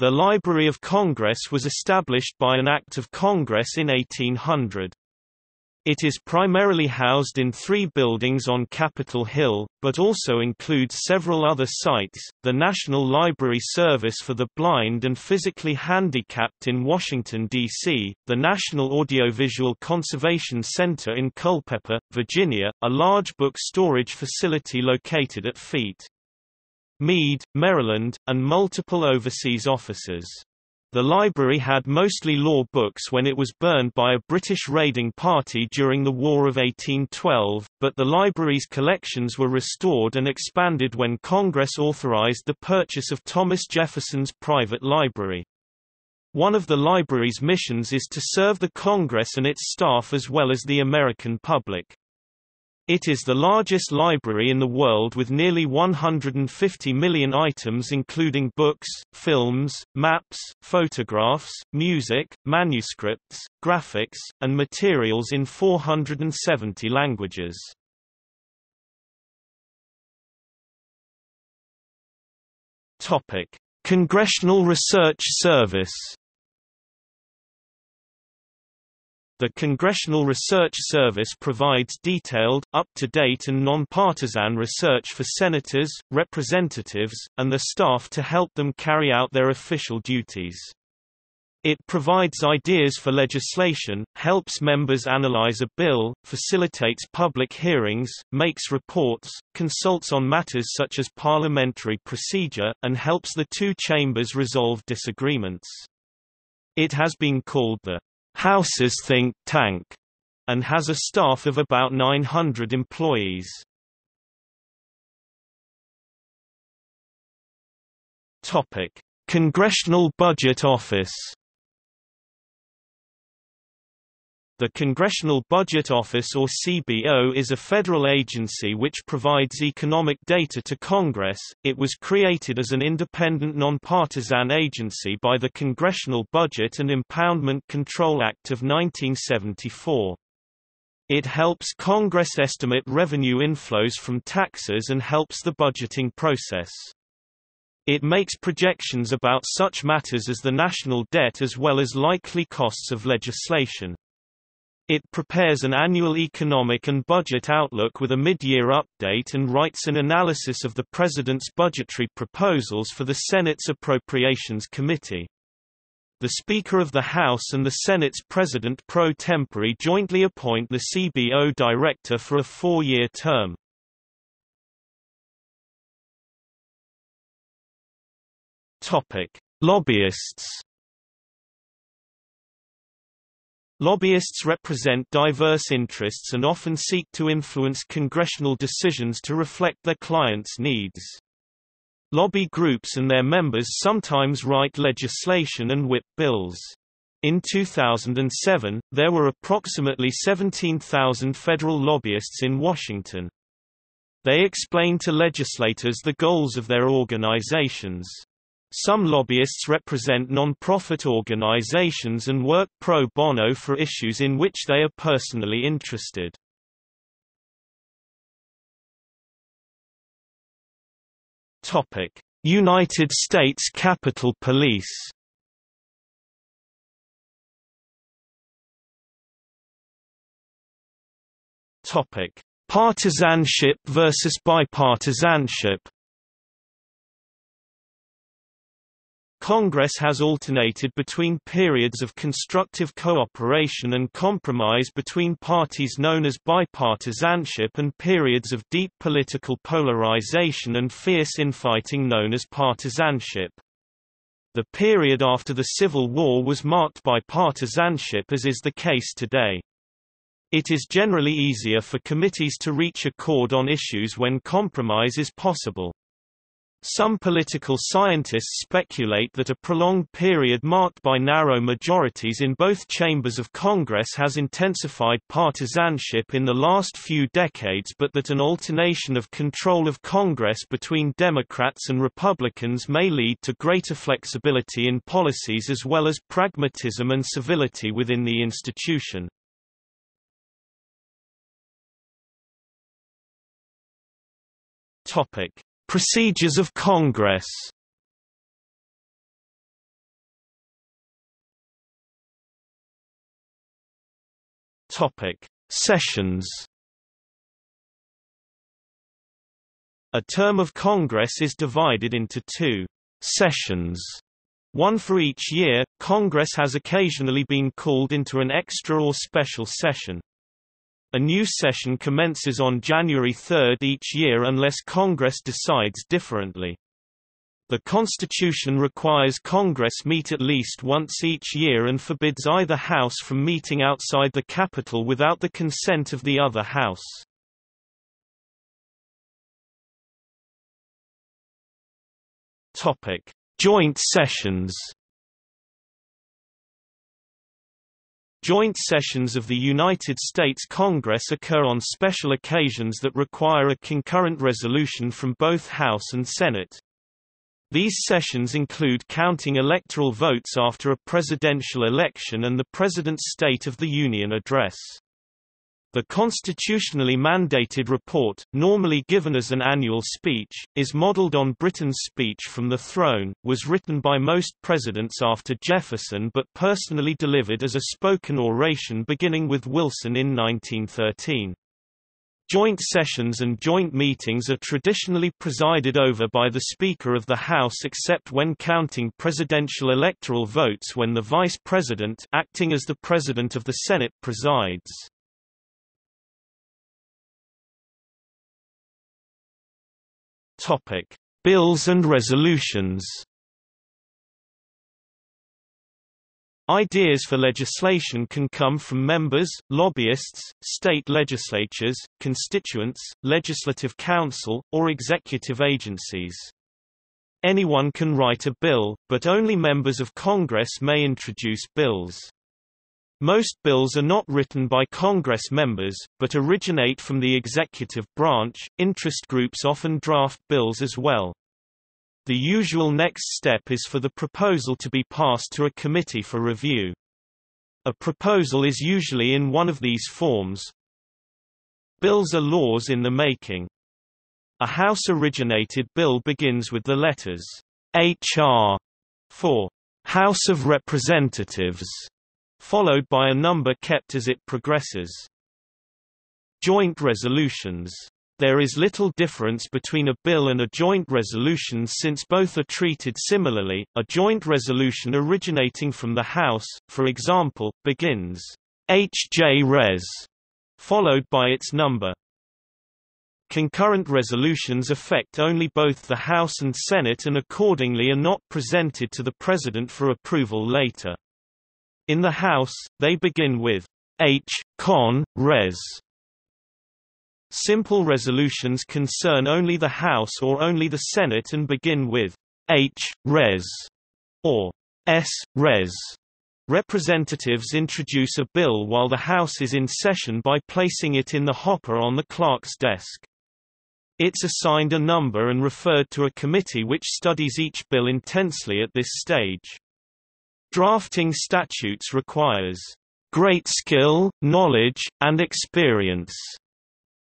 The Library of Congress was established by an Act of Congress in 1800. It is primarily housed in three buildings on Capitol Hill, but also includes several other sites: the National Library Service for the Blind and Physically Handicapped in Washington, D.C., the National Audiovisual Conservation Center in Culpeper, Virginia, a large book storage facility located at Ft. Meade, Maryland, and multiple overseas offices. The library had mostly law books when it was burned by a British raiding party during the War of 1812, but the library's collections were restored and expanded when Congress authorized the purchase of Thomas Jefferson's private library. One of the library's missions is to serve the Congress and its staff as well as the American public. It is the largest library in the world, with nearly 150 million items including books, films, maps, photographs, music, manuscripts, graphics, and materials in 470 languages. Topic: Congressional Research Service. The Congressional Research Service provides detailed, up-to-date and non-partisan research for senators, representatives, and the staff to help them carry out their official duties. It provides ideas for legislation, helps members analyze a bill, facilitates public hearings, makes reports, consults on matters such as parliamentary procedure, and helps the two chambers resolve disagreements. It has been called the House's think tank, and has a staff of about 900 employees. Topic: Congressional Budget Office. The Congressional Budget Office, or CBO, is a federal agency which provides economic data to Congress. It was created as an independent nonpartisan agency by the Congressional Budget and Impoundment Control Act of 1974. It helps Congress estimate revenue inflows from taxes and helps the budgeting process. It makes projections about such matters as the national debt as well as likely costs of legislation. It prepares an annual economic and budget outlook with a mid-year update and writes an analysis of the President's budgetary proposals for the Senate's Appropriations Committee. The Speaker of the House and the Senate's President pro tempore jointly appoint the CBO Director for a 4-year term. Lobbyists. Lobbyists represent diverse interests and often seek to influence congressional decisions to reflect their clients' needs. Lobby groups and their members sometimes write legislation and whip bills. In 2007, there were approximately 17,000 federal lobbyists in Washington. They explain to legislators the goals of their organizations. Some lobbyists represent non-profit organizations and work pro bono for issues in which they are personally interested. Topic: United States Capitol Police. Topic: Partisanship versus bipartisanship. Congress has alternated between periods of constructive cooperation and compromise between parties known as bipartisanship and periods of deep political polarization and fierce infighting known as partisanship. The period after the Civil War was marked by partisanship, as is the case today. It is generally easier for committees to reach accord on issues when compromise is possible. Some political scientists speculate that a prolonged period marked by narrow majorities in both chambers of Congress has intensified partisanship in the last few decades, but that an alternation of control of Congress between Democrats and Republicans may lead to greater flexibility in policies as well as pragmatism and civility within the institution. Procedures of Congress. Sessions. A term of Congress is divided into two sessions, one for each year. Congress has occasionally been called into an extra or special session. A new session commences on January 3 each year unless Congress decides differently. The Constitution requires Congress meet at least once each year and forbids either house from meeting outside the Capitol without the consent of the other house. Topic: Joint sessions. Joint sessions of the United States Congress occur on special occasions that require a concurrent resolution from both House and Senate. These sessions include counting electoral votes after a presidential election and the President's State of the Union Address. The constitutionally mandated report, normally given as an annual speech, is modeled on Britain's Speech from the Throne, was written by most presidents after Jefferson but personally delivered as a spoken oration beginning with Wilson in 1913. Joint sessions and joint meetings are traditionally presided over by the Speaker of the House except when counting presidential electoral votes, when the Vice President, acting as the President of the Senate, presides. Topic: Bills and resolutions. Ideas for legislation can come from members, lobbyists, state legislatures, constituents, legislative council, or executive agencies. Anyone can write a bill, but only members of Congress may introduce bills. Most bills are not written by Congress members, but originate from the executive branch. Interest groups often draft bills as well. The usual next step is for the proposal to be passed to a committee for review. A proposal is usually in one of these forms. Bills are laws in the making. A House-originated bill begins with the letters H.R. for House of Representatives, followed by a number kept as it progresses. Joint resolutions. There is little difference between a bill and a joint resolution since both are treated similarly. A joint resolution originating from the House, for example, begins H.J. Res., followed by its number. Concurrent resolutions affect only both the House and Senate and accordingly are not presented to the President for approval later. In the House, they begin with H. Con. Res. Simple resolutions concern only the House or only the Senate and begin with H. Res. or S. Res. Representatives introduce a bill while the House is in session by placing it in the hopper on the clerk's desk. It's assigned a number and referred to a committee which studies each bill intensely at this stage. Drafting statutes requires great skill, knowledge, and experience,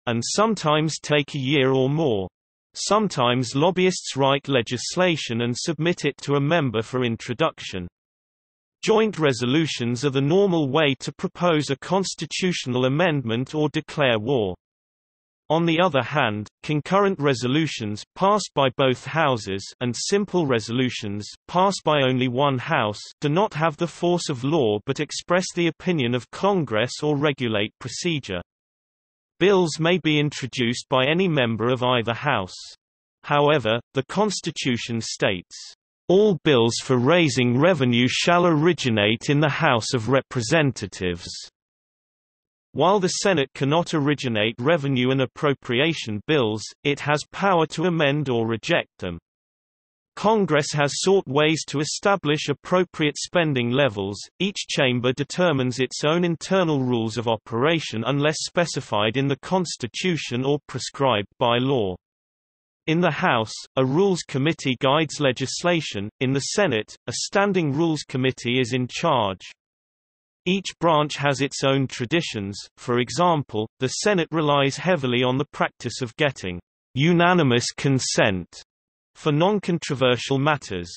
and sometimes take a year or more. Sometimes lobbyists write legislation and submit it to a member for introduction. Joint resolutions are the normal way to propose a constitutional amendment or declare war. On the other hand, concurrent resolutions passed by both houses and simple resolutions passed by only one house do not have the force of law but express the opinion of Congress or regulate procedure. Bills may be introduced by any member of either house. However, the Constitution states, "All bills for raising revenue shall originate in the House of Representatives." While the Senate cannot originate revenue and appropriation bills, it has power to amend or reject them. Congress has sought ways to establish appropriate spending levels. Each chamber determines its own internal rules of operation unless specified in the Constitution or prescribed by law. In the House, a Rules Committee guides legislation. In the Senate, a Standing Rules Committee is in charge. Each branch has its own traditions. For example, the Senate relies heavily on the practice of getting unanimous consent for non-controversial matters.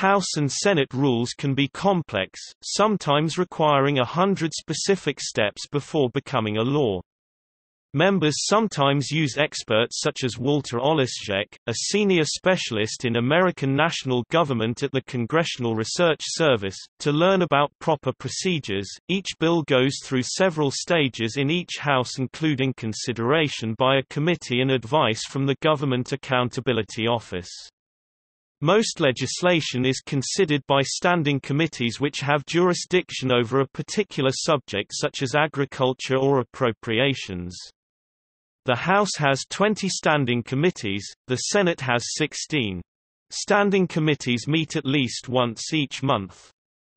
House and Senate rules can be complex, sometimes requiring 100 specific steps before becoming a law. Members sometimes use experts such as Walter Oliszczuk, a senior specialist in American national government at the Congressional Research Service, to learn about proper procedures. Each bill goes through several stages in each house, including consideration by a committee and advice from the Government Accountability Office. Most legislation is considered by standing committees which have jurisdiction over a particular subject such as agriculture or appropriations. The House has 20 standing committees, the Senate has 16. Standing committees meet at least once each month.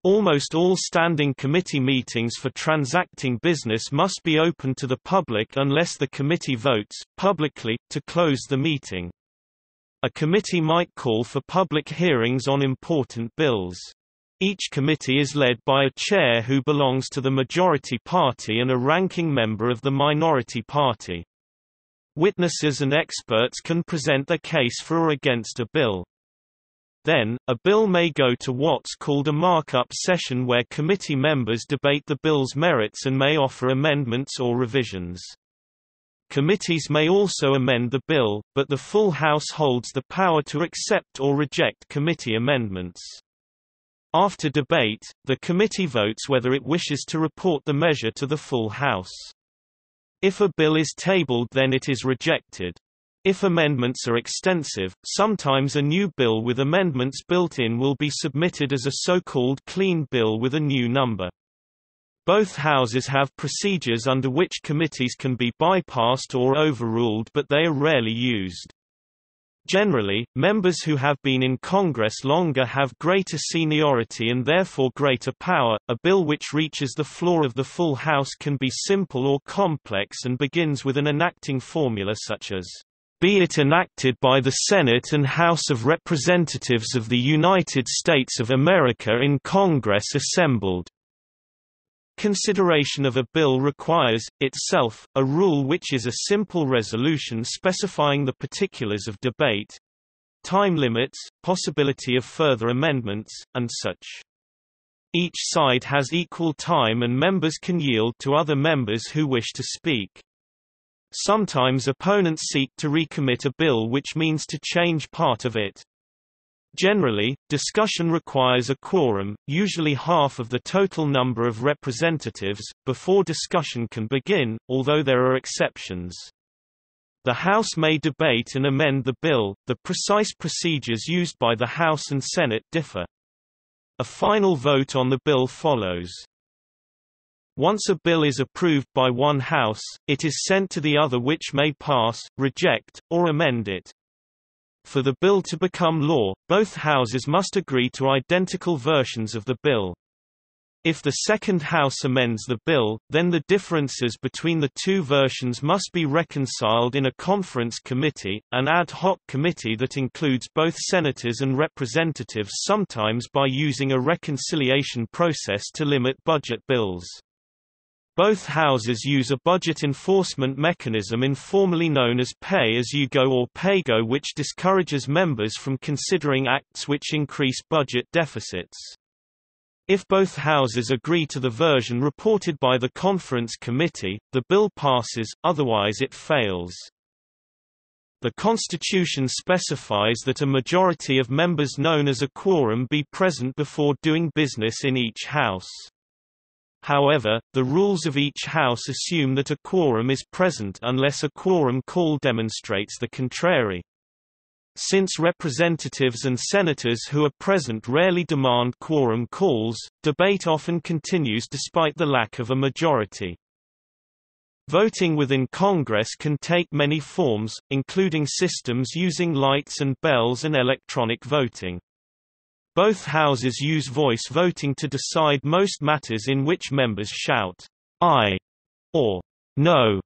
Almost all standing committee meetings for transacting business must be open to the public unless the committee votes, publicly, to close the meeting. A committee might call for public hearings on important bills. Each committee is led by a chair who belongs to the majority party and a ranking member of the minority party. Witnesses and experts can present their case for or against a bill. Then, a bill may go to what's called a markup session where committee members debate the bill's merits and may offer amendments or revisions. Committees may also amend the bill, but the full House holds the power to accept or reject committee amendments. After debate, the committee votes whether it wishes to report the measure to the full House. If a bill is tabled, then it is rejected. If amendments are extensive, sometimes a new bill with amendments built in will be submitted as a so-called clean bill with a new number. Both houses have procedures under which committees can be bypassed or overruled, but they are rarely used. Generally, members who have been in Congress longer have greater seniority and therefore greater power. A bill which reaches the floor of the full House can be simple or complex and begins with an enacting formula such as, "Be it enacted by the Senate and House of Representatives of the United States of America in Congress assembled." Consideration of a bill requires, itself, a rule which is a simple resolution specifying the particulars of debate, time limits, possibility of further amendments, and such. Each side has equal time and members can yield to other members who wish to speak. Sometimes opponents seek to recommit a bill, which means to change part of it. Generally, discussion requires a quorum, usually half of the total number of representatives, before discussion can begin, although there are exceptions. The House may debate and amend the bill. The precise procedures used by the House and Senate differ. A final vote on the bill follows. Once a bill is approved by one House, it is sent to the other, which may pass, reject, or amend it. For the bill to become law, both houses must agree to identical versions of the bill. If the second house amends the bill, then the differences between the two versions must be reconciled in a conference committee, an ad hoc committee that includes both senators and representatives, sometimes by using a reconciliation process to limit budget bills. Both houses use a budget enforcement mechanism informally known as pay-as-you-go or pay-go, which discourages members from considering acts which increase budget deficits. If both houses agree to the version reported by the conference committee, the bill passes, otherwise it fails. The Constitution specifies that a majority of members known as a quorum be present before doing business in each house. However, the rules of each house assume that a quorum is present unless a quorum call demonstrates the contrary. Since representatives and senators who are present rarely demand quorum calls, debate often continues despite the lack of a majority. Voting within Congress can take many forms, including systems using lights and bells and electronic voting. Both houses use voice voting to decide most matters, in which members shout, "Aye" or "No,"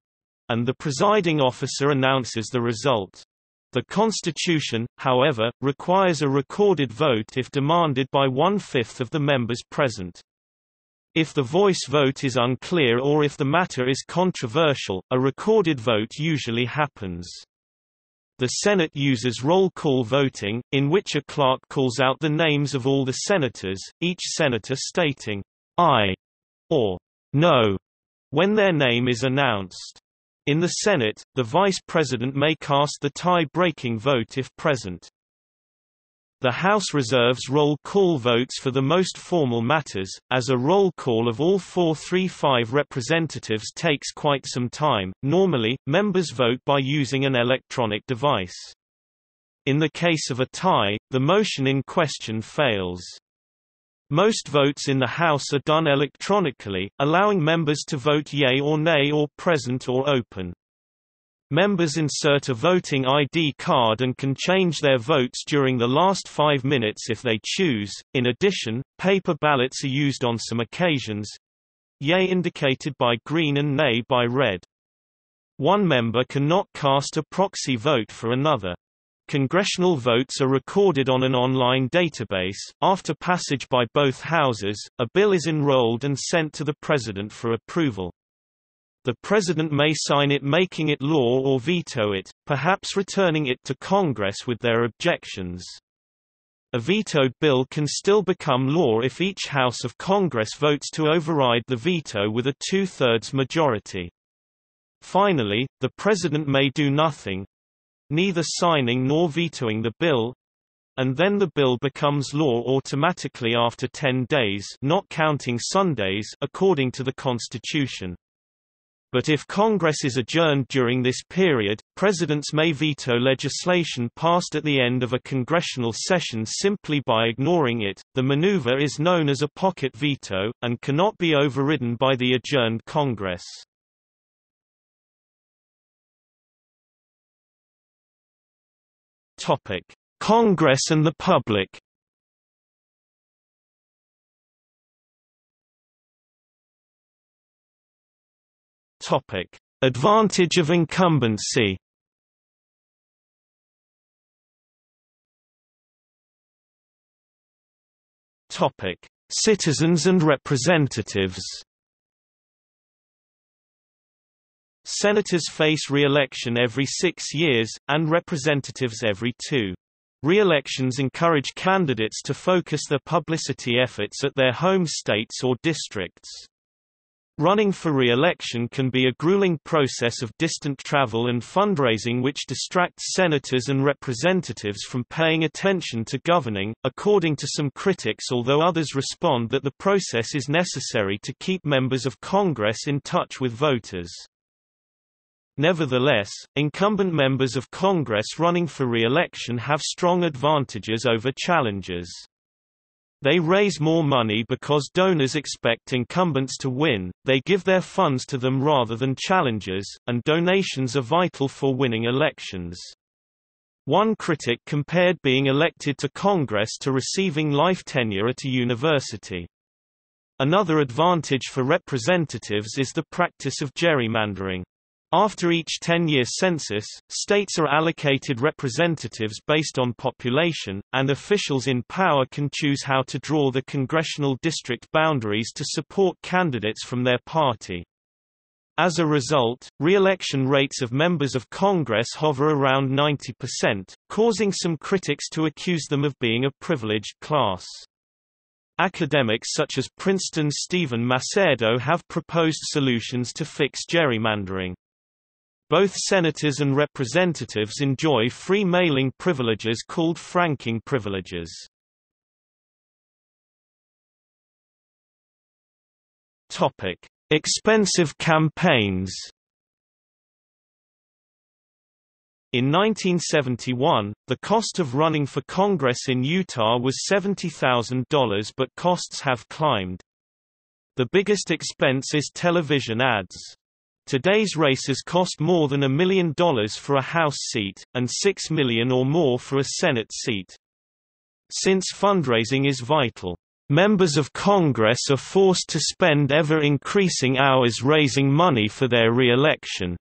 and the presiding officer announces the result. The Constitution, however, requires a recorded vote if demanded by 1/5 of the members present. If the voice vote is unclear or if the matter is controversial, a recorded vote usually happens. The Senate uses roll call voting, in which a clerk calls out the names of all the senators, each senator stating, "I" or "No" when their name is announced. In the Senate, the Vice President may cast the tie-breaking vote if present. The House reserves roll call votes for the most formal matters, as a roll call of all 435 representatives takes quite some time. Normally, members vote by using an electronic device. In the case of a tie, the motion in question fails. Most votes in the House are done electronically, allowing members to vote yea or nay or present or open. Members insert a voting ID card and can change their votes during the last 5 minutes if they choose. In addition, paper ballots are used on some occasions, yea indicated by green and nay by red. One member cannot cast a proxy vote for another. Congressional votes are recorded on an online database. After passage by both houses, a bill is enrolled and sent to the President for approval. The President may sign it, making it law, or veto it, perhaps returning it to Congress with their objections. A vetoed bill can still become law if each House of Congress votes to override the veto with a two-thirds majority. Finally, the President may do nothing—neither signing nor vetoing the bill—and then the bill becomes law automatically after 10 days, not counting Sundays, according to the Constitution. But if Congress is adjourned during this period, presidents may veto legislation passed at the end of a congressional session simply by ignoring it. The maneuver is known as a pocket veto, and cannot be overridden by the adjourned Congress. Topic: Congress and the public. Topic: Advantage of incumbency. Topic: Citizens and representatives. Senators face re-election every 6 years, and representatives every 2. Re-elections encourage candidates to focus their publicity efforts at their home states or districts. Running for re-election can be a grueling process of distant travel and fundraising which distracts senators and representatives from paying attention to governing, according to some critics, although others respond that the process is necessary to keep members of Congress in touch with voters. Nevertheless, incumbent members of Congress running for re-election have strong advantages over challengers. They raise more money because donors expect incumbents to win, they give their funds to them rather than challengers, and donations are vital for winning elections. One critic compared being elected to Congress to receiving life tenure at a university. Another advantage for representatives is the practice of gerrymandering. After each 10-year census, states are allocated representatives based on population, and officials in power can choose how to draw the congressional district boundaries to support candidates from their party. As a result, re-election rates of members of Congress hover around 90%, causing some critics to accuse them of being a privileged class. Academics such as Princeton's Stephen Macedo have proposed solutions to fix gerrymandering. Both senators and representatives enjoy free mailing privileges called franking privileges. Topic: Expensive campaigns. In 1971, the cost of running for Congress in Utah was $70,000, but costs have climbed. The biggest expense is television ads. Today's races cost more than $1 million for a House seat, and $6 million or more for a Senate seat. Since fundraising is vital, members of Congress are forced to spend ever-increasing hours raising money for their re-election.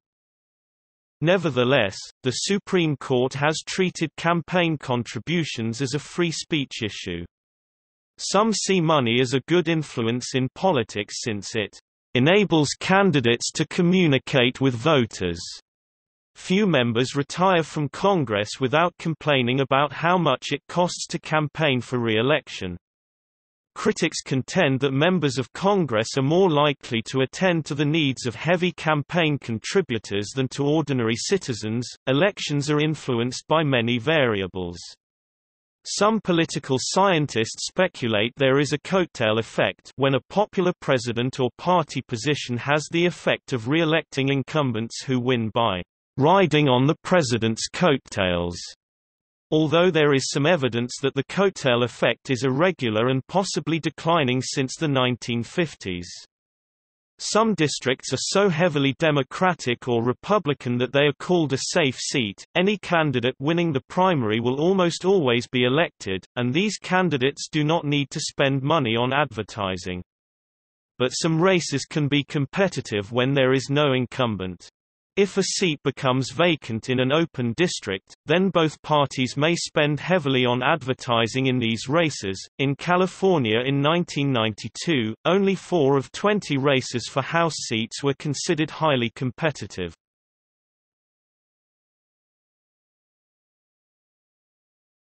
Nevertheless, the Supreme Court has treated campaign contributions as a free speech issue. Some see money as a good influence in politics since it enables candidates to communicate with voters. Few members retire from Congress without complaining about how much it costs to campaign for re-election. Critics contend that members of Congress are more likely to attend to the needs of heavy campaign contributors than to ordinary citizens. Elections are influenced by many variables. Some political scientists speculate there is a coattail effect when a popular president or party position has the effect of re-electing incumbents who win by riding on the president's coattails. Although there is some evidence that the coattail effect is irregular and possibly declining since the 1950s. Some districts are so heavily Democratic or Republican that they are called a safe seat. Any candidate winning the primary will almost always be elected, and these candidates do not need to spend money on advertising. But some races can be competitive when there is no incumbent. If a seat becomes vacant in an open district, then both parties may spend heavily on advertising in these races. In California in 1992, only 4 of 20 races for House seats were considered highly competitive.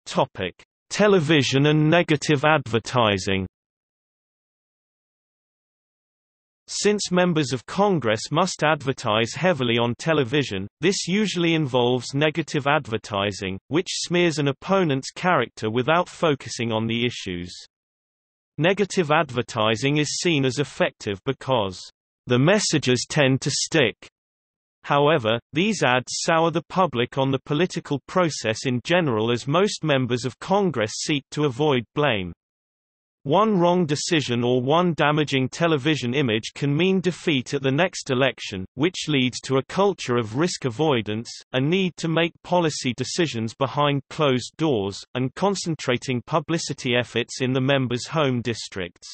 Topic: Television and negative advertising. Since members of Congress must advertise heavily on television, this usually involves negative advertising, which smears an opponent's character without focusing on the issues. Negative advertising is seen as effective because the messages tend to stick. However, these ads sour the public on the political process in general, as most members of Congress seek to avoid blame. One wrong decision or one damaging television image can mean defeat at the next election, which leads to a culture of risk avoidance, a need to make policy decisions behind closed doors, and concentrating publicity efforts in the members' home districts.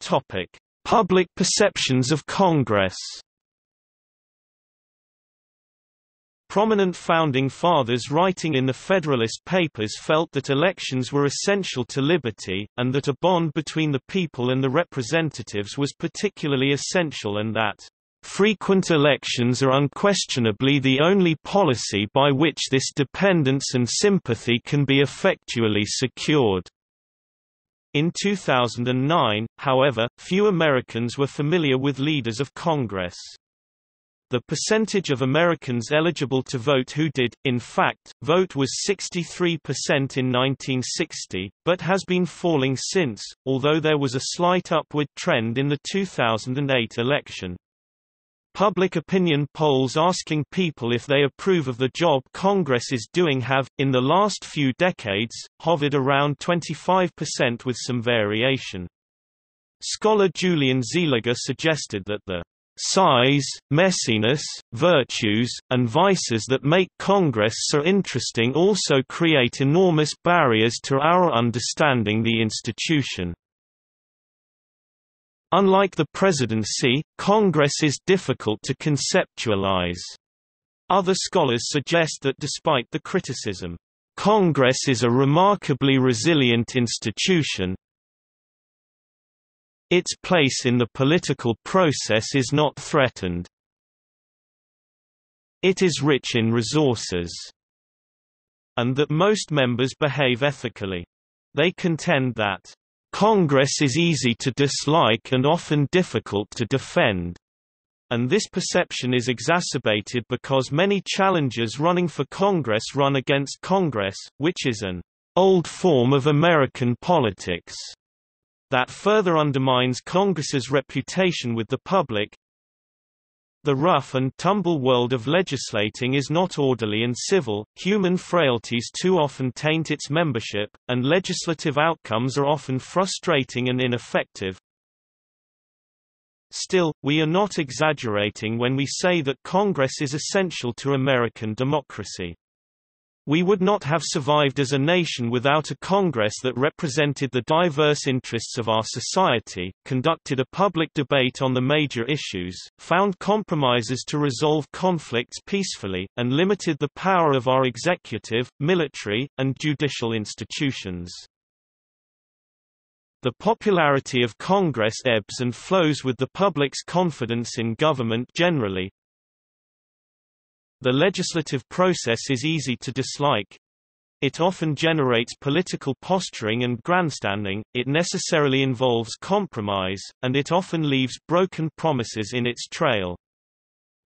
Topic: Public perceptions of Congress. Prominent founding fathers writing in the Federalist Papers felt that elections were essential to liberty, and that a bond between the people and the representatives was particularly essential, and that frequent elections are unquestionably the only policy by which this dependence and sympathy can be effectually secured. In 2009, however, few Americans were familiar with leaders of Congress. The percentage of Americans eligible to vote who did, in fact, vote was 63% in 1960, but has been falling since, although there was a slight upward trend in the 2008 election. Public opinion polls asking people if they approve of the job Congress is doing have, in the last few decades, hovered around 25% with some variation. Scholar Julian Zieliger suggested that the size, messiness, virtues, and vices that make Congress so interesting also create enormous barriers to our understanding the institution. Unlike the presidency, Congress is difficult to conceptualize. Other scholars suggest that despite the criticism, Congress is a remarkably resilient institution, its place in the political process is not threatened. It is rich in resources, and that most members behave ethically. They contend that Congress is easy to dislike and often difficult to defend, and this perception is exacerbated because many challengers running for Congress run against Congress, which is an old form of American politics that further undermines Congress's reputation with the public. The rough and tumble world of legislating is not orderly and civil, human frailties too often taint its membership, and legislative outcomes are often frustrating and ineffective. Still, we are not exaggerating when we say that Congress is essential to American democracy. We would not have survived as a nation without a Congress that represented the diverse interests of our society, conducted a public debate on the major issues, found compromises to resolve conflicts peacefully, and limited the power of our executive, military, and judicial institutions. The popularity of Congress ebbs and flows with the public's confidence in government generally. The legislative process is easy to dislike. It often generates political posturing and grandstanding, it necessarily involves compromise, and it often leaves broken promises in its trail.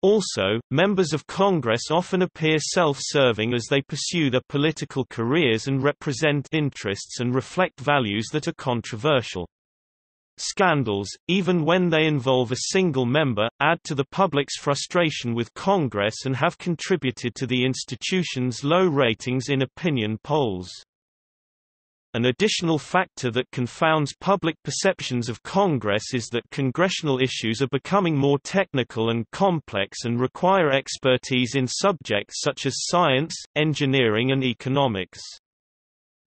Also, members of Congress often appear self-serving as they pursue their political careers and represent interests and reflect values that are controversial. Scandals, even when they involve a single member, add to the public's frustration with Congress and have contributed to the institution's low ratings in opinion polls. An additional factor that confounds public perceptions of Congress is that congressional issues are becoming more technical and complex and require expertise in subjects such as science, engineering and economics.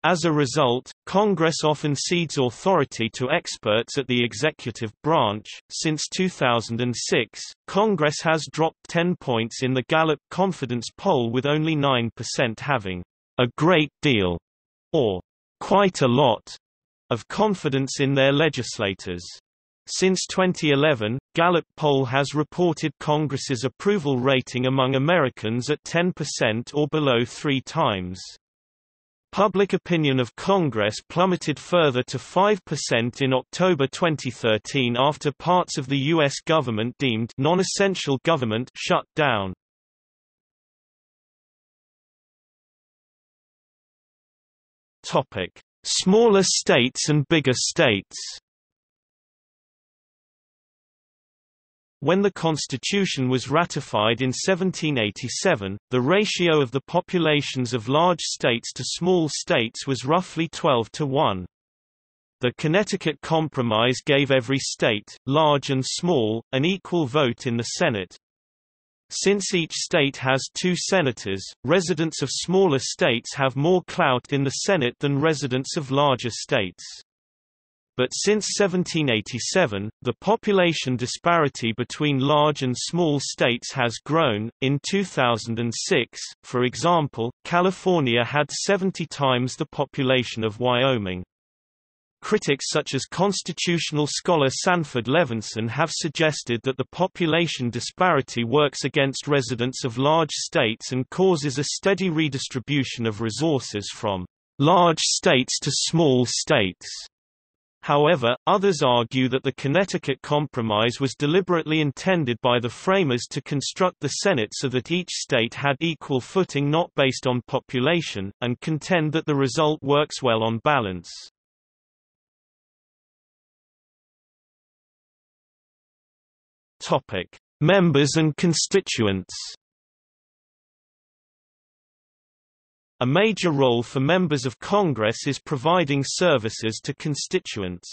As a result, Congress often cedes authority to experts at the executive branch. Since 2006, Congress has dropped 10 points in the Gallup confidence poll, with only 9% having a great deal or quite a lot of confidence in their legislators. Since 2011, Gallup poll has reported Congress's approval rating among Americans at 10% or below 3 times. Public opinion of Congress plummeted further to 5% in October 2013 after parts of the U.S. government deemed non-essential government shut down. Smaller states and bigger states. When the Constitution was ratified in 1787, the ratio of the populations of large states to small states was roughly 12 to 1. The Connecticut Compromise gave every state, large and small, an equal vote in the Senate. Since each state has 2 senators, residents of smaller states have more clout in the Senate than residents of larger states. But since 1787, the population disparity between large and small states has grown. In 2006, for example, California had 70 times the population of Wyoming. Critics such as constitutional scholar Sanford Levinson have suggested that the population disparity works against residents of large states and causes a steady redistribution of resources from large states to small states. However, others argue that the Connecticut Compromise was deliberately intended by the framers to construct the Senate so that each state had equal footing, not based on population, and contend that the result works well on balance. Members and constituents. A major role for members of Congress is providing services to constituents.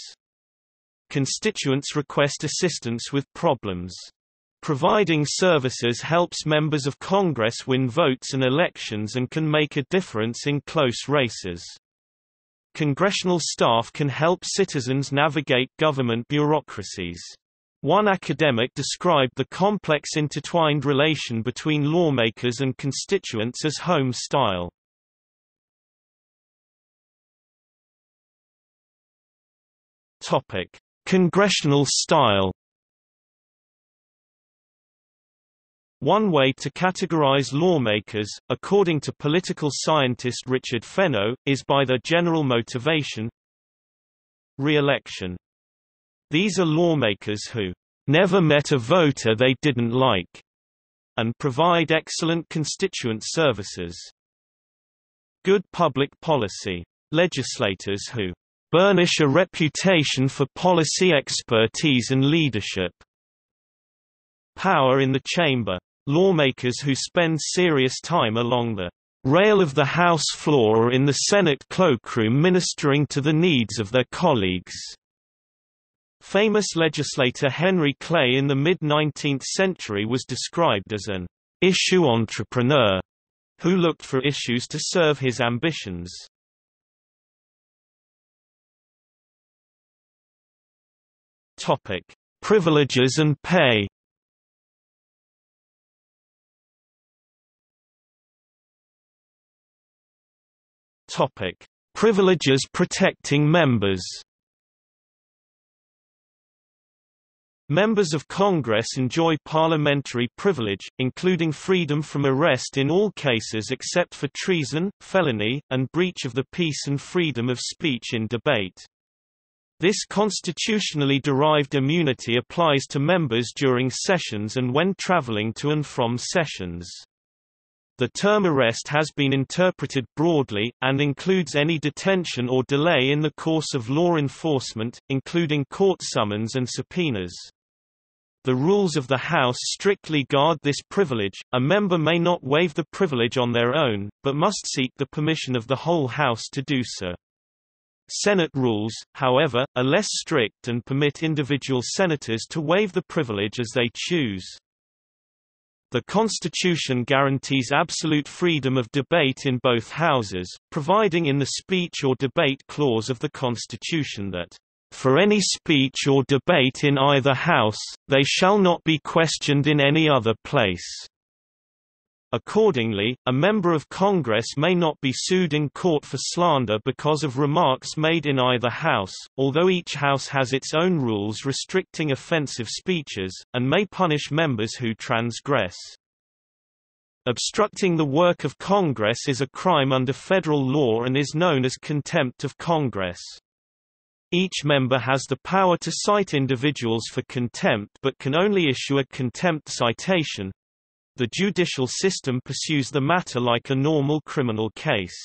Constituents request assistance with problems. Providing services helps members of Congress win votes and elections and can make a difference in close races. Congressional staff can help citizens navigate government bureaucracies. One academic described the complex intertwined relation between lawmakers and constituents as home style. Topic: Congressional style. One way to categorize lawmakers, according to political scientist Richard Fenno, is by their general motivation: re-election. These are lawmakers who never met a voter they didn't like and provide excellent constituent services. Good public policy. Legislators who burnish a reputation for policy expertise and leadership. Power in the chamber. Lawmakers who spend serious time along the rail of the House floor or in the Senate cloakroom ministering to the needs of their colleagues. Famous legislator Henry Clay in the mid-19th century was described as an issue entrepreneur who looked for issues to serve his ambitions. Topic: Privileges and pay. Topic: Privileges protecting members. Members of Congress enjoy parliamentary privilege, including freedom from arrest in all cases except for treason, felony, and breach of the peace and freedom of speech in debate. This constitutionally derived immunity applies to members during sessions and when traveling to and from sessions. The term arrest has been interpreted broadly, and includes any detention or delay in the course of law enforcement, including court summons and subpoenas. The rules of the House strictly guard this privilege. A member may not waive the privilege on their own, but must seek the permission of the whole House to do so. Senate rules, however, are less strict and permit individual senators to waive the privilege as they choose. The Constitution guarantees absolute freedom of debate in both houses, providing in the Speech or Debate Clause of the Constitution that, "For any speech or debate in either house, they shall not be questioned in any other place." Accordingly, a member of Congress may not be sued in court for slander because of remarks made in either house, although each house has its own rules restricting offensive speeches, and may punish members who transgress. Obstructing the work of Congress is a crime under federal law and is known as contempt of Congress. Each member has the power to cite individuals for contempt but can only issue a contempt citation. The judicial system pursues the matter like a normal criminal case.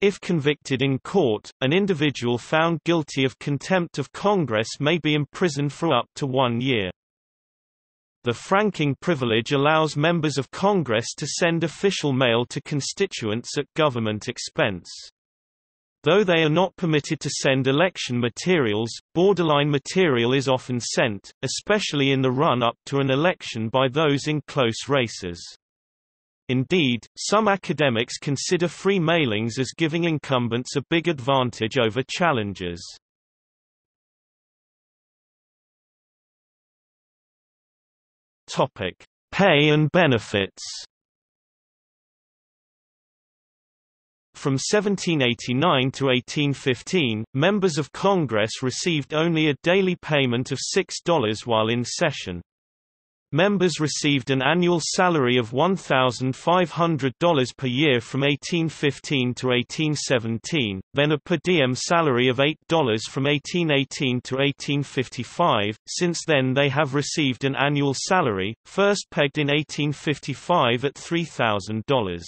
If convicted in court, an individual found guilty of contempt of Congress may be imprisoned for up to 1 year. The franking privilege allows members of Congress to send official mail to constituents at government expense. Though they are not permitted to send election materials, borderline material is often sent, especially in the run-up to an election by those in close races. Indeed, some academics consider free mailings as giving incumbents a big advantage over challengers. Topic: Pay and benefits. From 1789 to 1815, members of Congress received only a daily payment of $6 while in session. Members received an annual salary of $1,500 per year from 1815 to 1817, then a per diem salary of $8 from 1818 to 1855. Since then, they have received an annual salary, first pegged in 1855 at $3,000.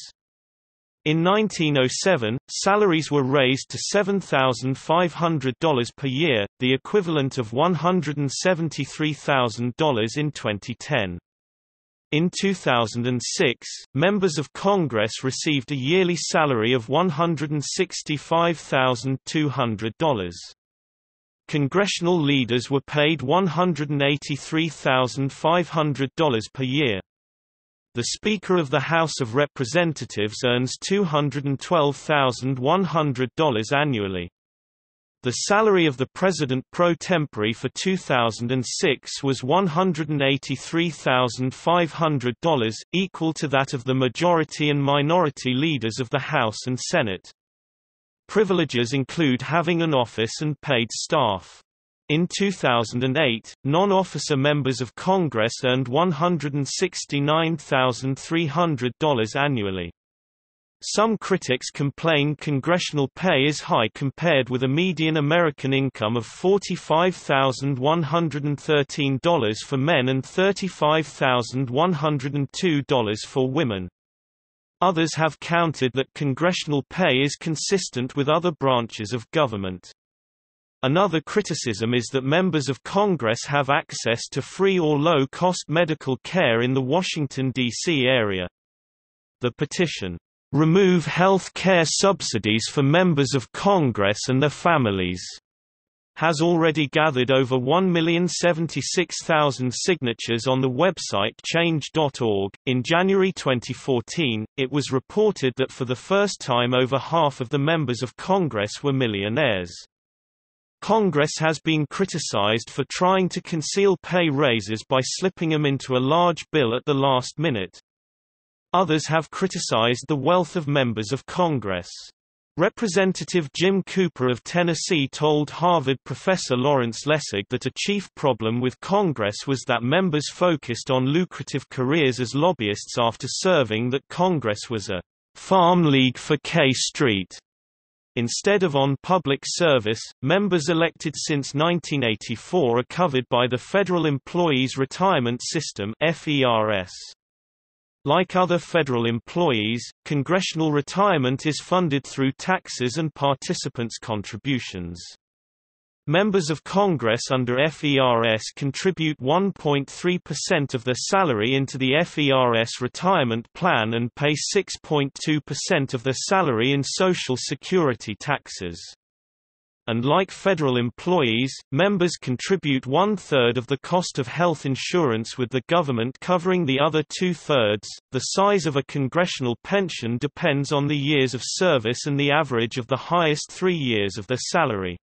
In 1907, salaries were raised to $7,500 per year, the equivalent of $173,000 in 2010. In 2006, members of Congress received a yearly salary of $165,200. Congressional leaders were paid $183,500 per year. The Speaker of the House of Representatives earns $212,100 annually. The salary of the President pro tempore for 2006 was $183,500, equal to that of the majority and minority leaders of the House and Senate. Privileges include having an office and paid staff. In 2008, non-officer members of Congress earned $169,300 annually. Some critics complain congressional pay is high compared with a median American income of $45,113 for men and $35,102 for women. Others have counted that congressional pay is consistent with other branches of government. Another criticism is that members of Congress have access to free or low-cost medical care in the Washington, D.C. area. The petition, "Remove Health Care Subsidies for Members of Congress and Their Families," has already gathered over 1,076,000 signatures on the website change.org. In January 2014, it was reported that for the first time over half of the members of Congress were millionaires. Congress has been criticized for trying to conceal pay raises by slipping them into a large bill at the last minute. Others have criticized the wealth of members of Congress. Representative Jim Cooper of Tennessee told Harvard professor Lawrence Lessig that a chief problem with Congress was that members focused on lucrative careers as lobbyists after serving, that Congress was a farm league for K Street. Instead of on public service, members elected since 1984 are covered by the Federal Employees Retirement System (FERS). Like other federal employees, congressional retirement is funded through taxes and participants' contributions. Members of Congress under FERS contribute 1.3% of their salary into the FERS retirement plan and pay 6.2% of their salary in Social Security taxes. And like federal employees, members contribute 1/3 of the cost of health insurance, with the government covering the other 2/3. The size of a congressional pension depends on the years of service and the average of the highest 3 years of their salary.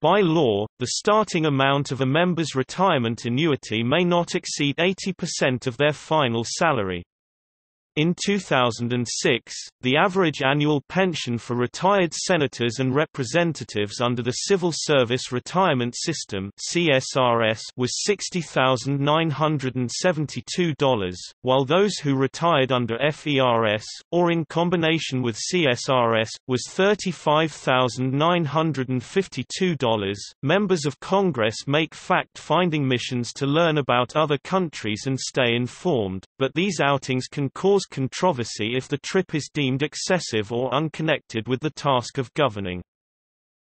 By law, the starting amount of a member's retirement annuity may not exceed 80% of their final salary. In 2006, the average annual pension for retired senators and representatives under the Civil Service Retirement System (CSRS) was $60,972, while those who retired under FERS, or in combination with CSRS, was $35,952. Members of Congress make fact-finding missions to learn about other countries and stay informed, but these outings can cause controversy if the trip is deemed excessive or unconnected with the task of governing.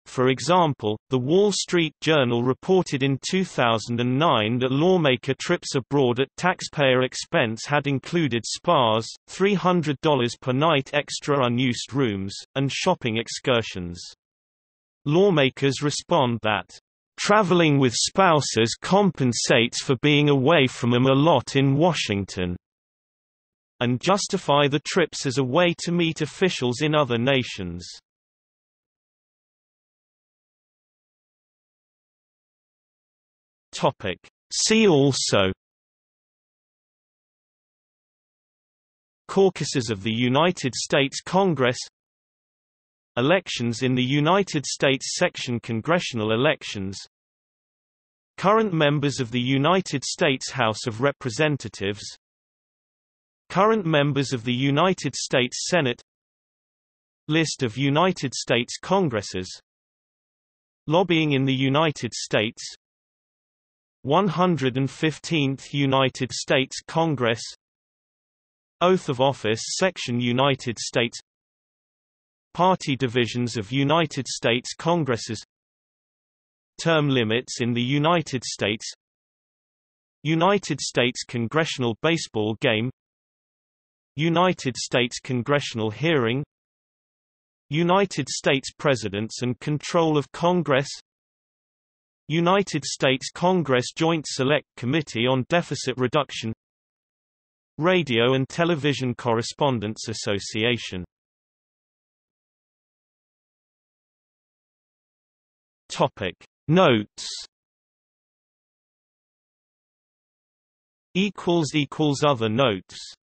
For example, The Wall Street Journal reported in 2009 that lawmaker trips abroad at taxpayer expense had included spas, $300 per night extra unused rooms, and shopping excursions. Lawmakers respond that, "Traveling with spouses compensates for being away from them a lot in Washington," and justify the trips as a way to meet officials in other nations. See also: Caucuses of the United States Congress, Elections in the United States Section, Congressional elections, Current members of the United States House of Representatives, Current members of the United States Senate, List of United States Congresses, Lobbying in the United States, 115th United States Congress, Oath of Office Section, United States Party divisions of United States Congresses, Term limits in the United States, United States Congressional baseball game, United States Congressional hearing, United States Presidents and control of Congress, United States Congress Joint Select Committee on Deficit Reduction, Radio and Television Correspondents Association. Topic Notes. Other notes.